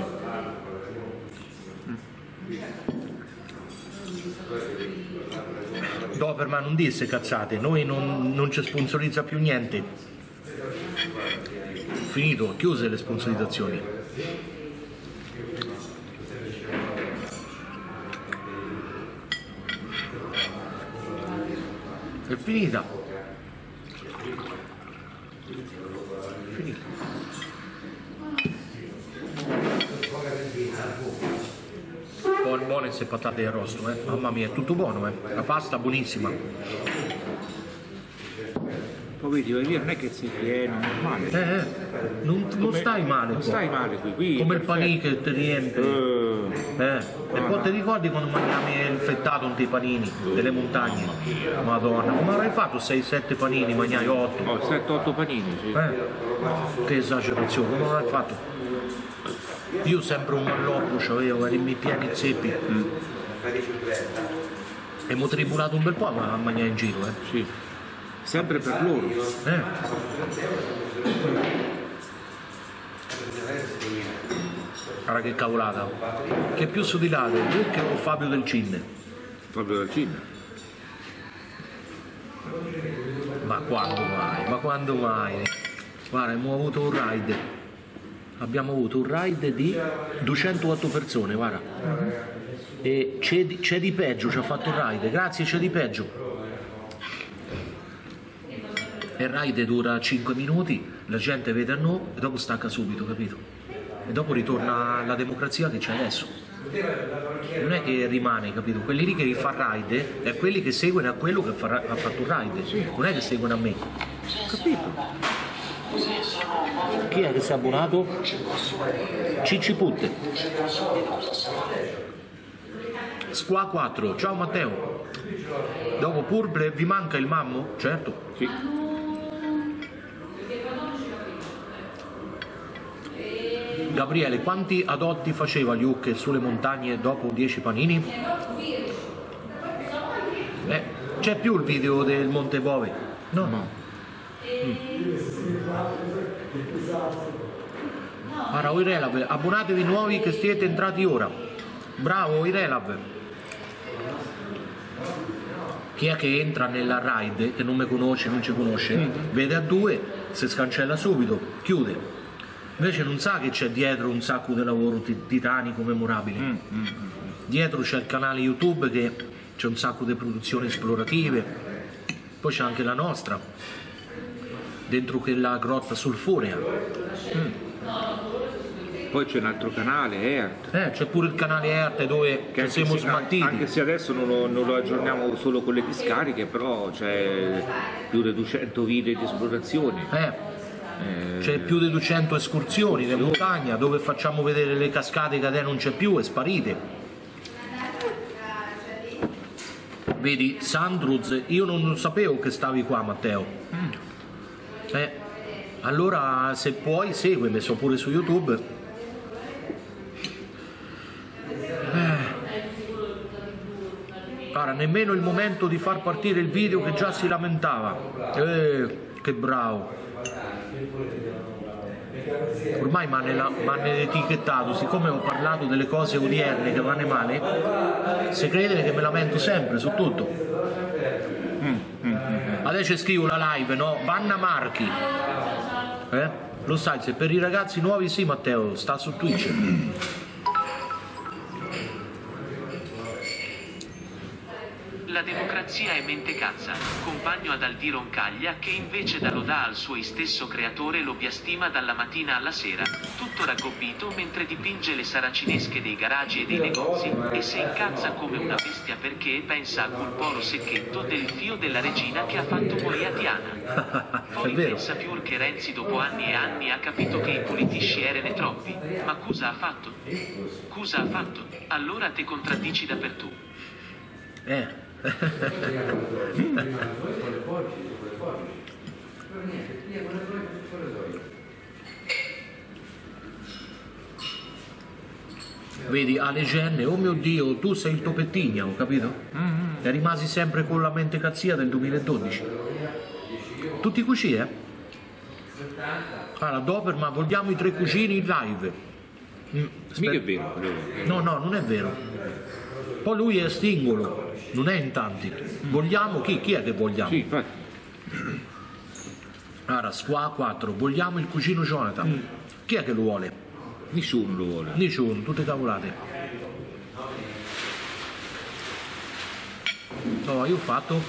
Doperman non disse cazzate, noi non ci sponsorizza più niente. Finito, chiuse le sponsorizzazioni. È finita. Finita. Buone se patate e arrosto, eh. Mamma mia, è tutto buono, eh. La pasta buonissima. Poi vedi, vai via, non è che si pieno, normale. Non stai male. Non stai male qui. Come il panino che ti riempie. E poi ti ricordi quando mangiami il fettato con i panini delle montagne? Madonna, come avrai fatto 6-7 panini, mangiai 8? Oh, 7-8 panini, sì. Che esagerazione, come avrai fatto? Io sempre un malloppo c'avevo, eri miei pieni zeppi. E mi ho tribulato un bel po' ma mangiai in giro, eh. Sì. Sempre per loro. Guarda che cavolata. Che più suddilato, tu che o Fabio Del Cinne? Fabio Del Cinne. Ma quando mai? Ma quando mai? Guarda, abbiamo avuto un ride. Abbiamo avuto un ride di 208 persone, guarda. E c'è di peggio, ci ha fatto Raide, grazie, c'è di peggio. E Raide dura 5 minuti, la gente vede a noi e dopo stacca subito, capito? E dopo ritorna la democrazia che c'è adesso. Non è che rimane, capito? Quelli lì che fa Raide è quelli che seguono a quello che ha fatto Raide, non è che seguono a me, capito? Chi è che si è abbonato? Cicci Putte. Squa 4, ciao Matteo. Dopo Purple vi manca il mammo? Certo, sì. Gabriele, quanti adotti faceva Luke sulle montagne dopo 10 panini? C'è più il video del Monte Bove? No, no. Bravo Irelav, abbonatevi nuovi che siete entrati ora. Bravo Irelav. Chi è che entra nella raid che non mi conosce, non ci conosce, vede a due, si scancella subito, chiude. Invece non sa che c'è dietro un sacco di lavoro titanico, memorabile. Dietro c'è il canale YouTube che c'è un sacco di produzioni esplorative. Poi c'è anche la nostra, dentro quella grotta sulfurea. Poi c'è un altro canale, Earth. C'è pure il canale Earth dove ci siamo smattiti. Anche se adesso non lo aggiorniamo solo con le discariche, però c'è più di 200 video di esplorazione. C'è più di 200 escursioni in montagna dove facciamo vedere le cascate che adesso non c'è più, è sparite. Vedi, Sandruz, io non sapevo che stavi qua, Matteo. Allora se puoi seguimi, sono pure su YouTube. Guarda, nemmeno il momento di far partire il video che già si lamentava. Che bravo. Ormai mi hanno etichettato, siccome ho parlato delle cose odierne che vanno male, se credete che mi lamento sempre su tutto. Adesso scrivo la live, no? Vanna Marchi. Lo sai, se per i ragazzi nuovi sì, Matteo, sta su Twitch. La democrazia è mentecazza, compagno ad Aldi Roncaglia che invece da loda al suo stesso creatore lo biastima dalla mattina alla sera, tutto raggobbito mentre dipinge le saracinesche dei garagi e dei negozi e si incazza come una bestia perché pensa a quel poro secchetto del fio della regina che ha fatto morire a Diana. Poi pensa più che Renzi dopo anni e anni ha capito che i politici erano troppi, ma cosa ha fatto? Cosa ha fatto? Allora te contraddici dappertutto. Vedi, a leggende, oh mio Dio, tu sei il Topettigna, ho capito? E rimasi sempre con la mentecazia del 2012. Tutti cucini, Allora, Doberman, vogliamo i tre cucini in live. Mica è vero. No, no, non è vero. Poi lui è singolo, non è in tanti. Vogliamo chi è che vogliamo? Sì, infatti. Allora, Squa 4, vogliamo il cugino Jonathan. Chi è che lo vuole? Nessuno lo vuole. Nessuno, tutte cavolate. No, io ho fatto.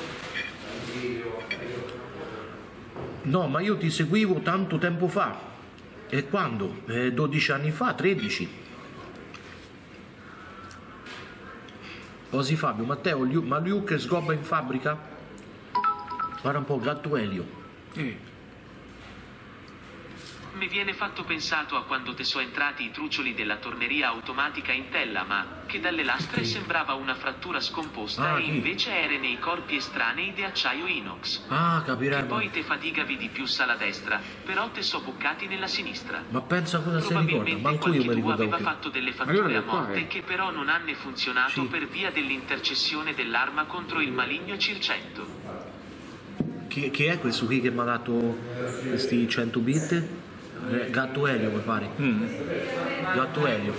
No, ma io ti seguivo tanto tempo fa. E quando? 12 anni fa, 13. Osi Fabio, Matteo, ma Luke sgobba in fabbrica? Guarda un po', Gatto Elio. Mi viene fatto pensato a quando te so entrati i truccioli della torneria automatica in tella, ma che dalle lastre sembrava una frattura scomposta e invece era nei corpi estranei di acciaio inox. Capirei. E poi te faticavi di più sala destra, però te so boccati nella sinistra. Ma pensa cosa si ricorda, manco io mi ricordavo aveva più. Fatto delle fatture a morte che però non hanno funzionato per via dell'intercessione dell'arma contro il maligno Circento. Chi è questo qui che mi ha dato questi 100 bit? Gatto Elio, mi pare. Gatto Elio.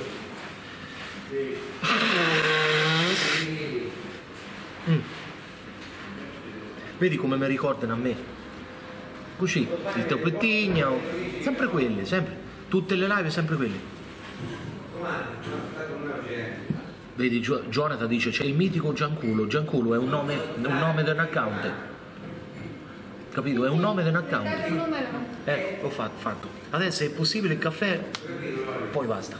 Vedi come mi ricordano a me. Così, il Tappettigno, sempre quelle, sempre. Tutte le live sempre quelle. Vedi, Jonathan dice c'è il mitico Gianculo. Gianculo è un nome dell'account, capito? È un nome dell'account. Ecco, ho fatto. Adesso è possibile il caffè, poi basta.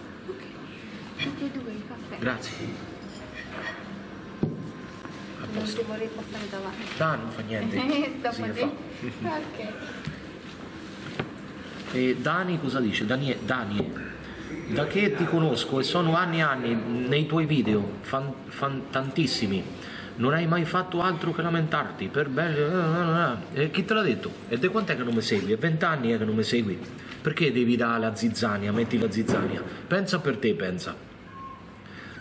Tutti e due il caffè. Grazie. Non ti volevo portare davanti. Ah, non fa niente. Sì, fa. Ok. E Dani cosa dice? Dani, da che ti conosco e sono anni e anni nei tuoi video, tantissimi, non hai mai fatto altro che lamentarti per bello. E chi te l'ha detto? E da quant'è che non mi segui? È 20 anni che non mi segui. Perché devi dare la zizzania? Metti la zizzania. Pensa per te, pensa.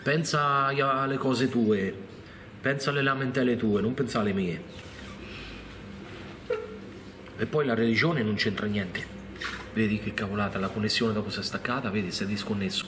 Pensa alle cose tue. Pensa alle lamentele tue, non pensa alle mie. E poi la religione non c'entra niente. Vedi che cavolata, la connessione dopo si è staccata, vedi, si è disconnesso.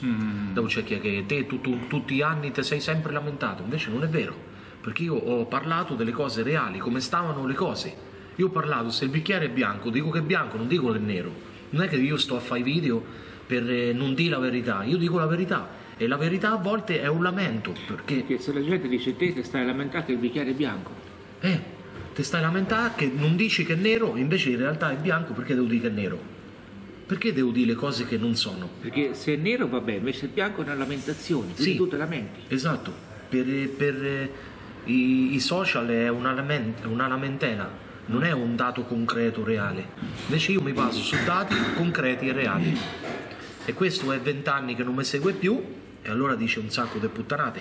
Dopo c'è chi è che te tutti gli anni ti sei sempre lamentato, invece non è vero. Perché io ho parlato delle cose reali, come stavano le cose. Io ho parlato, se il bicchiere è bianco, dico che è bianco, non dico che è nero. Non è che io sto a fare i video per non dire la verità, io dico la verità. E la verità a volte è un lamento, perché se la gente dice te stai lamentando che il bicchiere è bianco, te stai lamentando che non dici che è nero, invece in realtà è bianco. Perché devo dire che è nero? Perché devo dire le cose che non sono? Perché se è nero va bene, invece il bianco è una lamentazione, quindi sì, tu te lamenti. Esatto, per i social è una lamentela, non è un dato concreto reale. Invece io mi baso su dati concreti e reali. E questo è 20 anni che non mi segue più. E allora dice un sacco di puttanate.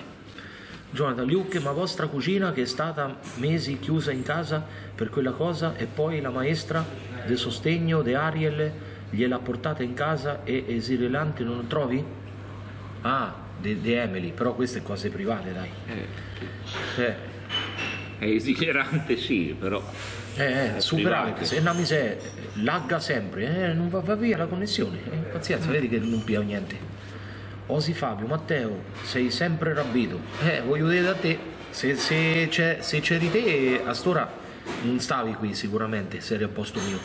Jonathan Luke, ma vostra cugina che è stata mesi chiusa in casa per quella cosa e poi la maestra di sostegno di Ariel gliel'ha portata in casa e esilante, non lo trovi? Ah, di Emily, però queste cose private, dai. È esilante, sì, però superante, se una miseria, lagga sempre, non va via la connessione, pazienza, vedi che non pia niente. Osi Fabio, Matteo, sei sempre rabbito. Voglio dire da te, se c'eri te, a st'ora non stavi qui sicuramente, se eri a posto mio.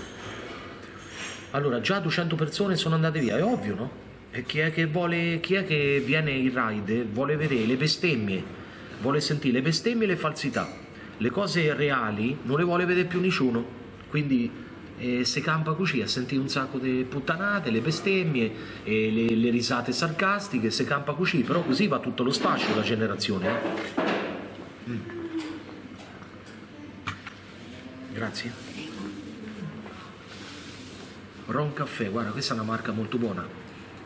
Allora, già 200 persone sono andate via, è ovvio, no? E chi è che viene in raid vuole vedere le bestemmie, vuole sentire le bestemmie e le falsità. Le cose reali non le vuole vedere più nessuno, quindi... E se campa così a sentire un sacco di puttanate, le bestemmie e le risate sarcastiche, se campa così, però così va tutto lo spazio la generazione. Grazie. Roncaffè, guarda, questa è una marca molto buona.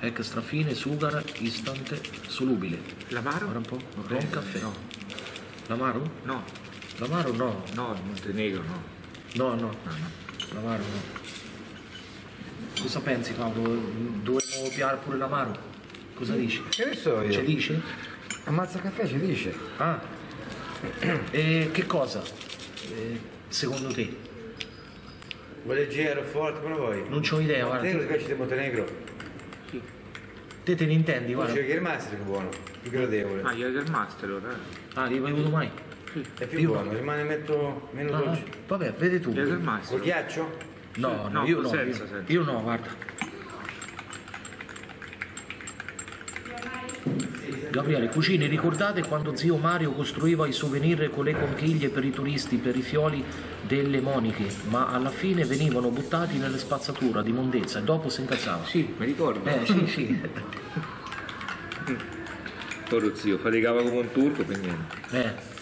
Extra fine, sugar, instant, solubile. L'amaro? Guarda un po'. Roncaffè. No. L'amaro? No. L'amaro no. No, il Montenegro no. No, no. No. L'amaro no. Cosa pensi, Paolo? Dovevo piare pure l'amaro? Cosa dici? Che ne so io? Ce dice? Ammazza caffè ci dice. Ah. E che cosa? Secondo te? Leggero, forte, come lo vuoi? Non c'ho idea, guarda. Montenegro, ti piace di Montenegro? Sì. Te ne intendi, guarda? C'è il Jägermeister che è buono, più gradevole. Ah, il Jägermeister allora. Ah, li hai bevuto mai? È più buono, rimane metto meno dolce. Vabbè, vedi tu. Col ghiaccio? No, no, io no. Io no, guarda. Gabriele, cucine, ricordate quando zio Mario costruiva i souvenir con le conchiglie per i turisti, per i fiori delle moniche, ma alla fine venivano buttati nella spazzatura di mondezza e dopo si incazzava? Sì, mi ricordo. Sì, sì. Toro zio, faticava come un turco per niente.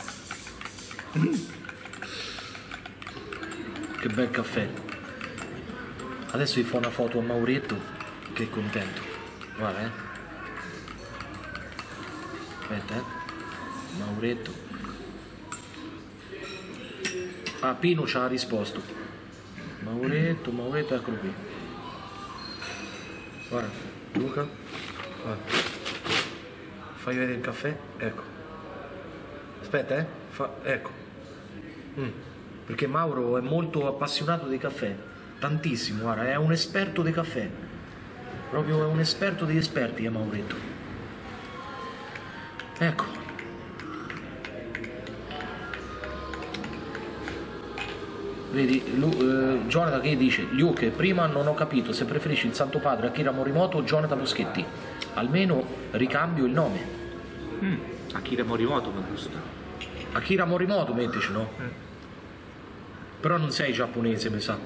Che bel caffè. Adesso vi fa una foto a Mauretto che è contento. Guarda, aspetta, Mauretto. Ah, Pino ci ha risposto. Mauretto, Mauretto, eccolo qui. Guarda, Luca, guarda. Fai vedere il caffè, ecco. Aspetta, ecco. Perché Mauro è molto appassionato di caffè, tantissimo, guarda, è un esperto di caffè, proprio è un esperto degli esperti, è Mauretto. Ecco. Vedi, Jonathan che dice, Luke, prima non ho capito se preferisci il Santo Padre Akira Morimoto o Jonathan Moschetti, almeno ricambio il nome. Akira Morimoto, ma giusto? Akira Morimoto, mettici, no? Però non sei giapponese, mi sa.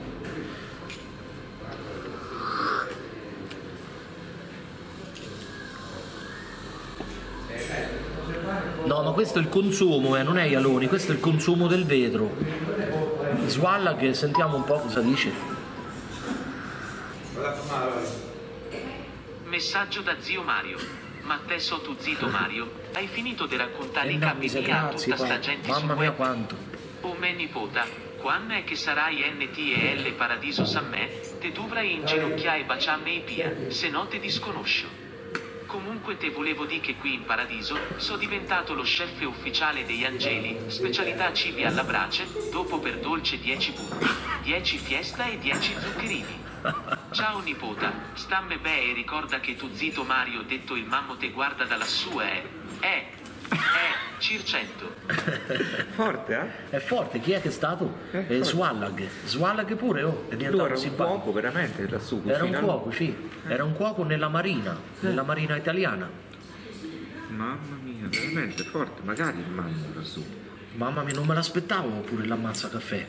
No, ma questo è il consumo, non è Ialoni, questo è il consumo del vetro. Swalla, che sentiamo un po' cosa dice. Messaggio da zio Mario. Ma te so tu zitto Mario, hai finito di raccontare i capelli a tutta sta gente. Mamma mia quanto. O me nipota, quando è che sarai NTEL paradiso san me, te dovrai inginocchiare e baciarmi i pia, se no te disconosco. Comunque te volevo dire che qui in paradiso so diventato lo chef ufficiale degli angeli, specialità cibi alla brace, dopo per dolce 10 punti, 10 fiesta e 10 zuccherini. Ciao nipota, stamme beh e ricorda che tu zito Mario detto il mammo te guarda dalla sua Circento. Forte, eh? È forte, chi è che è stato? Swallag. Swallag pure, oh. È diventato un cuoco, veramente, lassù. Era un cuoco, sì. Era un cuoco nella marina, nella marina italiana. Mamma mia, veramente forte, magari il manzo lassù. Mamma mia, non me l'aspettavo pure l'ammazza caffè.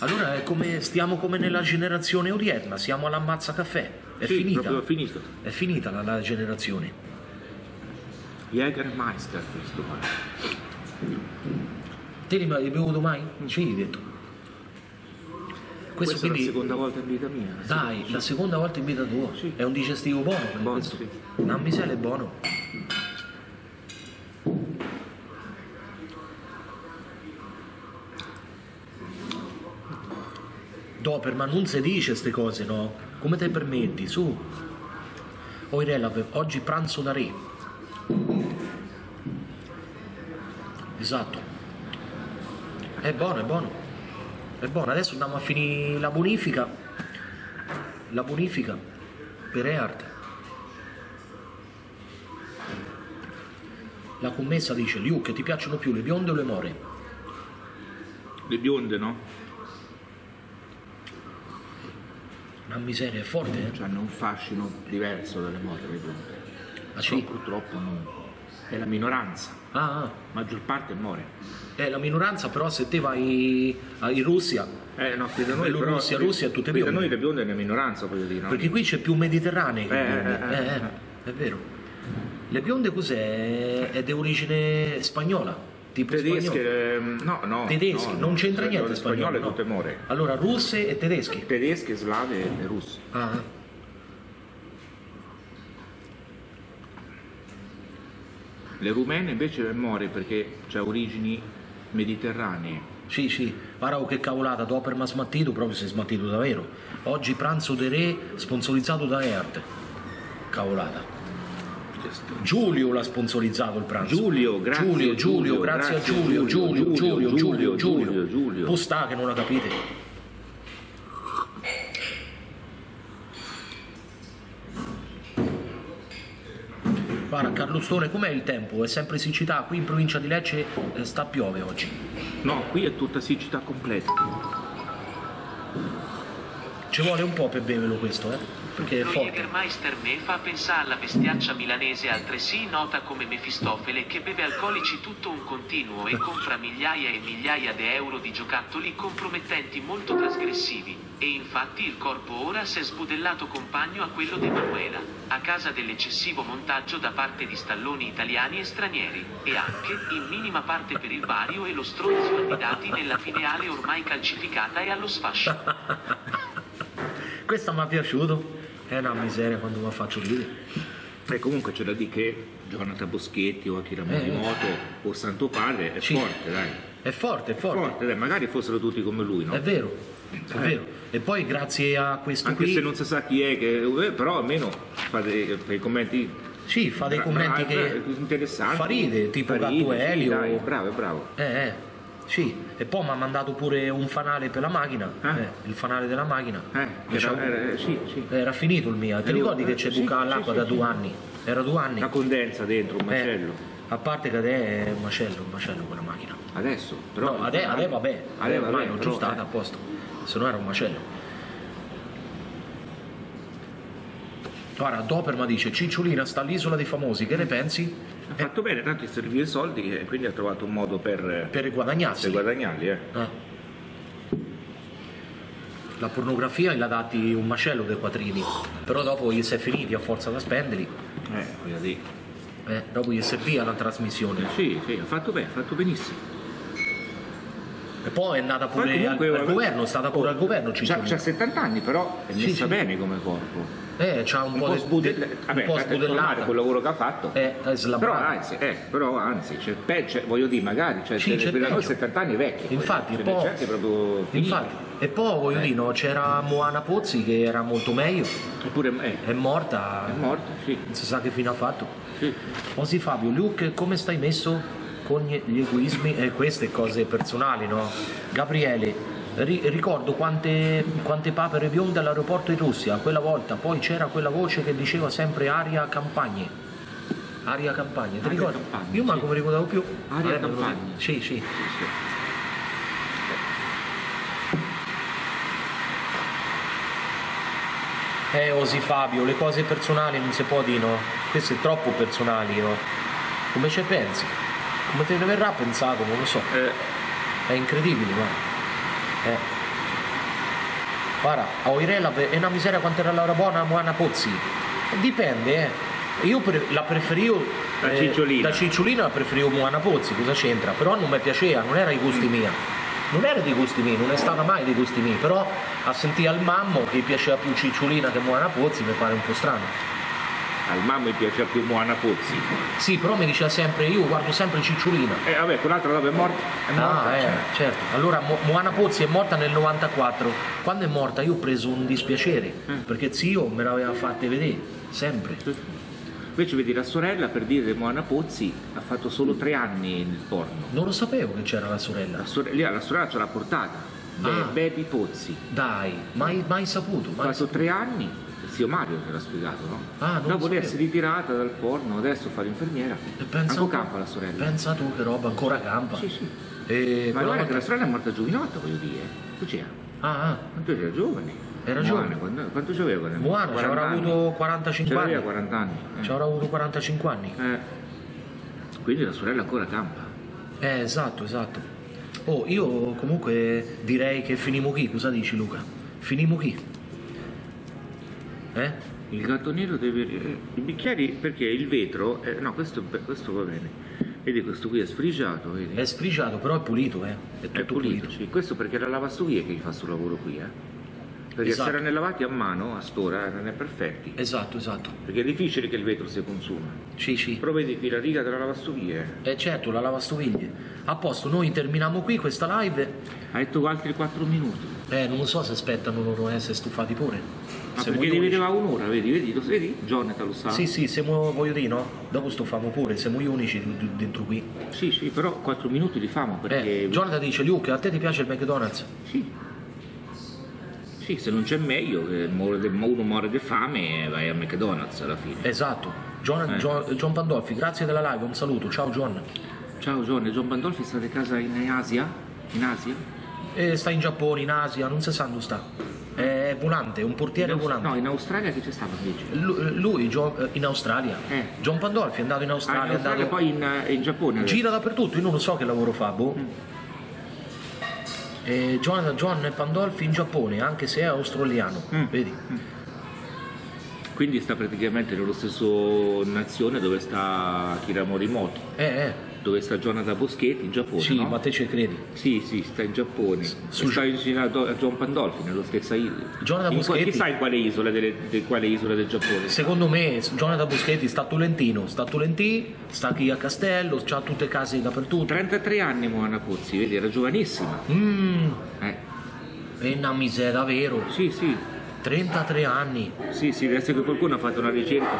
Allora è come, stiamo come nella generazione odierna, siamo all'ammazza caffè. È sì, finita. Proprio finito. È finita la generazione. Jägermeister questo qua. Te li hai bevuto mai? Non ci hai detto. Questa quindi, è la seconda volta in vita mia. Dai, sì, la seconda volta in vita tua. Sì. È un digestivo buono. Buon, sì. Una misela è buono. Doper, ma non si dice queste cose, no? Come te permetti? Su. Oirella, oggi pranzo da re. Esatto, è buono, è buono, è buono. Adesso andiamo a finire la bonifica, la bonifica per Earth. La commessa dice: Liu, che ti piacciono più le bionde o le more? Le bionde, no? Una miseria, è forte, eh? Cioè, hanno un fascino diverso dalle more, le bionde. Ah, sì? Purtroppo non. È la minoranza, la maggior parte muore. È la minoranza, però se te vai in Russia, no, da noi, però, Russia, tutte bionde. Da noi le bionde è la minoranza, voglio dire. No? Perché qui c'è più mediterraneo. È vero. Le bionde cos'è? È di origine spagnola, tipo tedesche, no. Tedeschi, no, non c'entra niente. Spagnole tutte more. Allora russe e tedeschi. Tedesche, slave e russe. Ah. Le rumene invece le more perché c'ha origini mediterranee. Sì, sì, guarda che cavolata, dopo mi ha smattito, proprio si è smattito davvero. Oggi pranzo de re sponsorizzato da Hearth. Cavolata. Giulio l'ha sponsorizzato il pranzo. Giulio, grazie. Giulio, grazie a Giulio. Postà che non la capite. Guarda Carlo Stone, com'è il tempo? È sempre siccità? Qui in provincia di Lecce sta a piove oggi. No, qui è tutta siccità completa. Ci vuole un po' per beverlo questo, perché è forte. Lo Jägermeister me fa pensare alla bestiaccia milanese altresì nota come Mefistofele che beve alcolici tutto un continuo e compra migliaia e migliaia di euro di giocattoli compromettenti molto trasgressivi. E infatti il corpo ora si è sbudellato compagno a quello di Manuela, a casa dell'eccessivo montaggio da parte di stalloni italiani e stranieri, e anche, in minima parte per il vario e lo stronzo annidati nella filiale ormai calcificata e allo sfascio. Questa mi è piaciuto, è una miseria quando la faccio ridere. E comunque c'è da dire che Jonathan Boschetti o Akira Morimoto o Santo Padre è forte, dai. È forte. Dai. Magari fossero tutti come lui, no? È vero, è vero. E poi grazie a questo anche qui... se non si sa chi è, però almeno fa dei commenti... Sì, fa dei commenti interessanti. Fa ride, tipo Gatto Elio. Sì, bravo. Sì, e poi mi ha mandato pure un fanale per la macchina, il fanale della macchina. Era finito il mio, ti ricordi che c'è bucata all'acqua da 2 anni? Era 2 anni. La condensa dentro, un macello. A parte che adesso è un macello quella macchina. Adesso? Però no, adesso vabbè, ormai non c'è stata a posto, se no era un macello. Guarda, Doperma dice: Cicciolina sta all'Isola dei Famosi, che ne pensi? Ha fatto bene, tanto gli serviva i soldi e quindi ha trovato un modo per guadagnarsi. Per guadagnarli, La pornografia gli ha dati un macello dei quattrini, però dopo gli si è finiti a forza da spenderli. Quella lì. Dopo gli si è via la trasmissione. Sì, sì, ha fatto bene, ha fatto benissimo. E poi è andata pure al governo, è stata pure al governo. C'ha 70 anni, però è messa bene come corpo. C'ha un po' sbudellato col lavoro che ha fatto. Però anzi, voglio dire, magari per 70 anni è vecchio. Infatti, voglio dire, no, c'era Moana Pozzi che era molto meglio. Eppure è morta. È morta, sì. Non si sa che fine ha fatto. Sì. Osi Fabio, Luke, come stai messo con gli egoismi e queste cose personali, no? Gabriele, ricordo quante papere bionde all'aeroporto in Russia quella volta, poi c'era quella voce che diceva sempre aria campagne. Aria campagne, ti ricordi? Io manco mi ricordavo più. Aria campagne. Sì, sì. Osi Fabio, le cose personali non si può dire, no? Queste è troppo personali, no? Come ci pensi? Come te ne verrà pensato, non lo so. È incredibile, guarda. Guarda, a Oirella è una miseria quanto era l'ora buona Moana Pozzi. Dipende, Io la preferivo da Cicciolina, la preferivo Moana Pozzi, cosa c'entra? Però non mi piaceva, non era i gusti mia. Non era dei gusti miei, non è stata mai dei gusti miei, però a sentire al mammo che piaceva più Cicciolina che Moana Pozzi mi pare un po' strano. Al mamma mi piaceva più Moana Pozzi. Sì, però mi diceva sempre, io guardo sempre Cicciolina. Vabbè, quell'altra dopo è morta. Certo. Allora Moana Pozzi è morta nel 94. Quando è morta io ho preso un dispiacere, perché zio me l'aveva fatte vedere, sempre. Invece vedi la sorella, per dire, Moana Pozzi ha fatto solo 3 anni nel porno. Non lo sapevo che c'era la sorella. La sorella ce l'ha portata. Baby Pozzi. Dai, mai saputo. Ha fatto 3 anni. Zio Mario te l'ha spiegato, no? Dopo lei si è ritirata dal porno, adesso fa l'infermiera. Ancora campa la sorella. Pensa tu che roba, ancora campa. Sì, sì. Ma allora che la sorella è morta giovinotta, voglio dire. Tu c'era. Tu eri giovane. Era giovane. Quanto ci aveva? Moana ci avrà avuto 45 anni. C'aveva 40 anni. Ci avrà avuto 45 anni. Quindi la sorella ancora campa. Esatto, esatto. Oh, io comunque direi che finimo qui. Cosa dici, Luca? Finimo qui. Il Gatto Nero deve... i bicchieri, perché il vetro... no, questo va bene. Vedi, questo qui è sfrigiato, vedi? È sfrigiato, però è pulito, è tutto pulito. Sì. Questo perché è la lavastoviglie che gli fa sto lavoro qui, perché se erano lavati a mano, a stora, erano perfetti. Esatto, esatto. Perché è difficile che il vetro si consuma. Sì, sì. Però vedi qui la riga della lavastoviglie. Certo, la lavastoviglie. A posto, noi terminiamo qui questa live. Hai detto altri 4 minuti. Non lo so se aspettano loro, se stufati pure. Ma perché ne vedeva un'ora, vedi? Jonathan lo sa. Sì, sì, siamo, voglio dire, no? Dopo stufamo pure, siamo gli unici dentro qui. Sì, sì, però 4 minuti li famo perché... Jonathan dice, Luke, a te ti piace il McDonald's? Sì. Sì, se non c'è meglio, uno muore di fame e vai al McDonald's alla fine. Esatto. John Pandolfi, grazie della live, un saluto. Ciao, John. Ciao, John. John Pandolfi sta di casa in Asia? In Asia? Sta in Giappone, in Asia, non si sa dove sta. È volante, un portiere volante. No, in Australia che c'è stato invece? Lui, in Australia. John Pandolfi è andato in Australia. In Australia andato... poi in Giappone. Gira dappertutto, io non lo so che lavoro fa, boh. John Pandolfi in Giappone, anche se è australiano, vedi? Quindi sta praticamente nello stesso nazione dove sta Akira Morimoto. Dove sta Jonathan Boschetti in Giappone. Sì, ma te ci credi? Sì, sì, sta in Giappone. Sta vicino a John Pandolfi, nello stesso isola. Jonathan Boschetti. Chissà in quale isola del Giappone. Secondo me, Jonathan Boschetti sta a Tolentino, sta a Tolentì, sta qui a Castello, c'ha tutte case dappertutto. 33 anni Moana Pozzi, vedi, era giovanissima. È una miseria, vero? Sì, sì. 33 anni. Sì, sì, adesso che qualcuno ha fatto una ricerca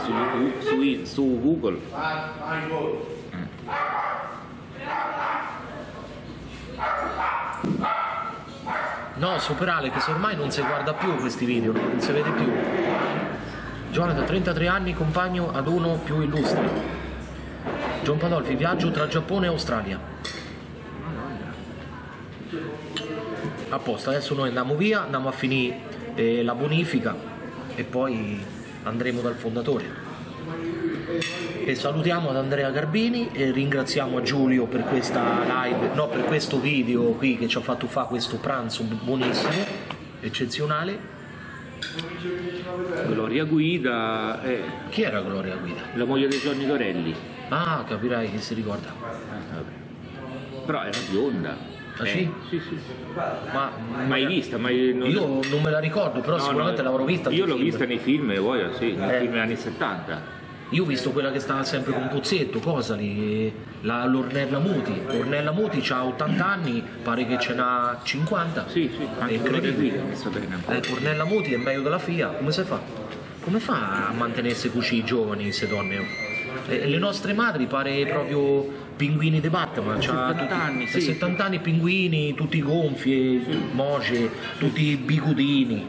su Google. No, Superale, che ormai non si guarda più questi video, non si vede più. Jonathan, 33 anni, compagno ad uno più illustre. John Pandolfi, viaggio tra Giappone e Australia. Apposta, adesso noi andiamo via, andiamo a finire la bonifica e poi andremo dal fondatore. E salutiamo ad Andrea Garbini e ringraziamo a Giulio per questa live, no, per questo video qui che ci ha fatto fare questo pranzo buonissimo, eccezionale. Gloria Guida è... Chi era Gloria Guida? La moglie di Gianni Torelli. Ah, capirai che si ricorda. Vabbè. Però era bionda. Ah, sì? Sì, sì. Ma mai vista, mai... Non... Io non me la ricordo, però no, sicuramente l'avrò vista. Io l'ho vista nei film, voglio, sì, nei film degli anni 70. Io ho visto quella che stava sempre con Pozzetto, cosa lì, l'Ornella Muti. Ornella Muti ha 80 anni, pare che ce n'ha 50. Sì, sì, è incredibile. Ornella Muti è meglio della FIA, come si fa? Come fa a mantenersi così giovani queste donne? Le nostre madri pare proprio... Pinguini di Batman, 70 anni, sì. 70 anni, pinguini, tutti gonfi, sì. Moce, tutti bigudini,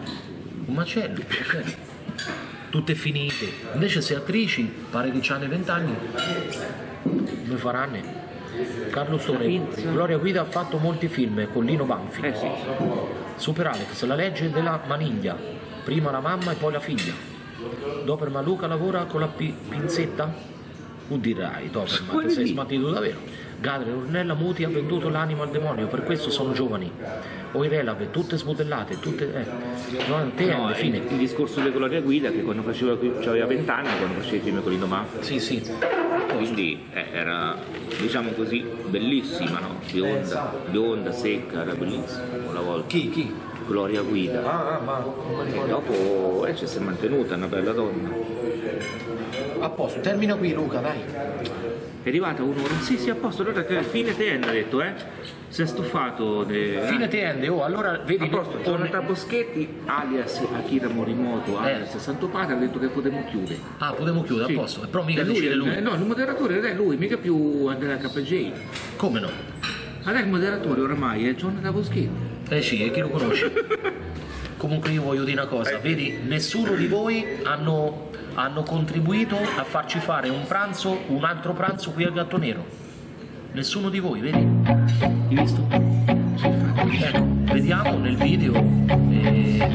un macello, tutte finite. Invece se attrici, pare che c'hanno 20 anni, come faranno? Carlo Stone, Gloria Guida ha fatto molti film con Lino Banfi, sì. Super Alex, la legge della maniglia, prima la mamma e poi la figlia, Doperman Luca lavora con la pinzetta? Dirai, Doberman, sei smattito davvero. Gadre, Ornella Muti ha venduto l'anima al demonio, per questo sono giovani. O i relave, tutte smodellate, tutte... No, te no, fine. Il discorso di Gloria Guida, che quando faceva, aveva 20 anni, quando faceva i film con Lino Banfi. Sì, sì. Quindi era, diciamo così, bellissima, no? Bionda, bionda, secca, era bellissima una volta. Chi, chi? Gloria Guida. Ah, ma... E dopo, ci si è mantenuta, una bella donna. A posto, termina qui Luca, dai. È arrivata un'ora. Sì, sì, a posto, allora che fine tende ha detto, eh? Si è stufato de... Fine tende, oh, allora vedi... A posto, Jonathan Boschetti, alias Akira Morimoto, alias Santopata, ha detto che potremmo chiudere. Ah, potremmo chiudere, sì. A posto, però mica decide lui. No, il moderatore è lui, mica più Andrea KJ. Come no? Allora il moderatore oramai è Jonathan Boschetti. Eh sì, e chi lo conosce? Comunque io voglio dire una cosa, vedi, nessuno di voi hanno contribuito a farci fare un pranzo, un altro pranzo qui al Gatto Nero. Nessuno di voi, vedi? Hai visto? Ecco, vediamo nel video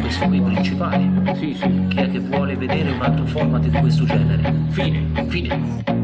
questo qui principale. Sì, sì. Chi è che vuole vedere un altro format di questo genere? Fine. Fine.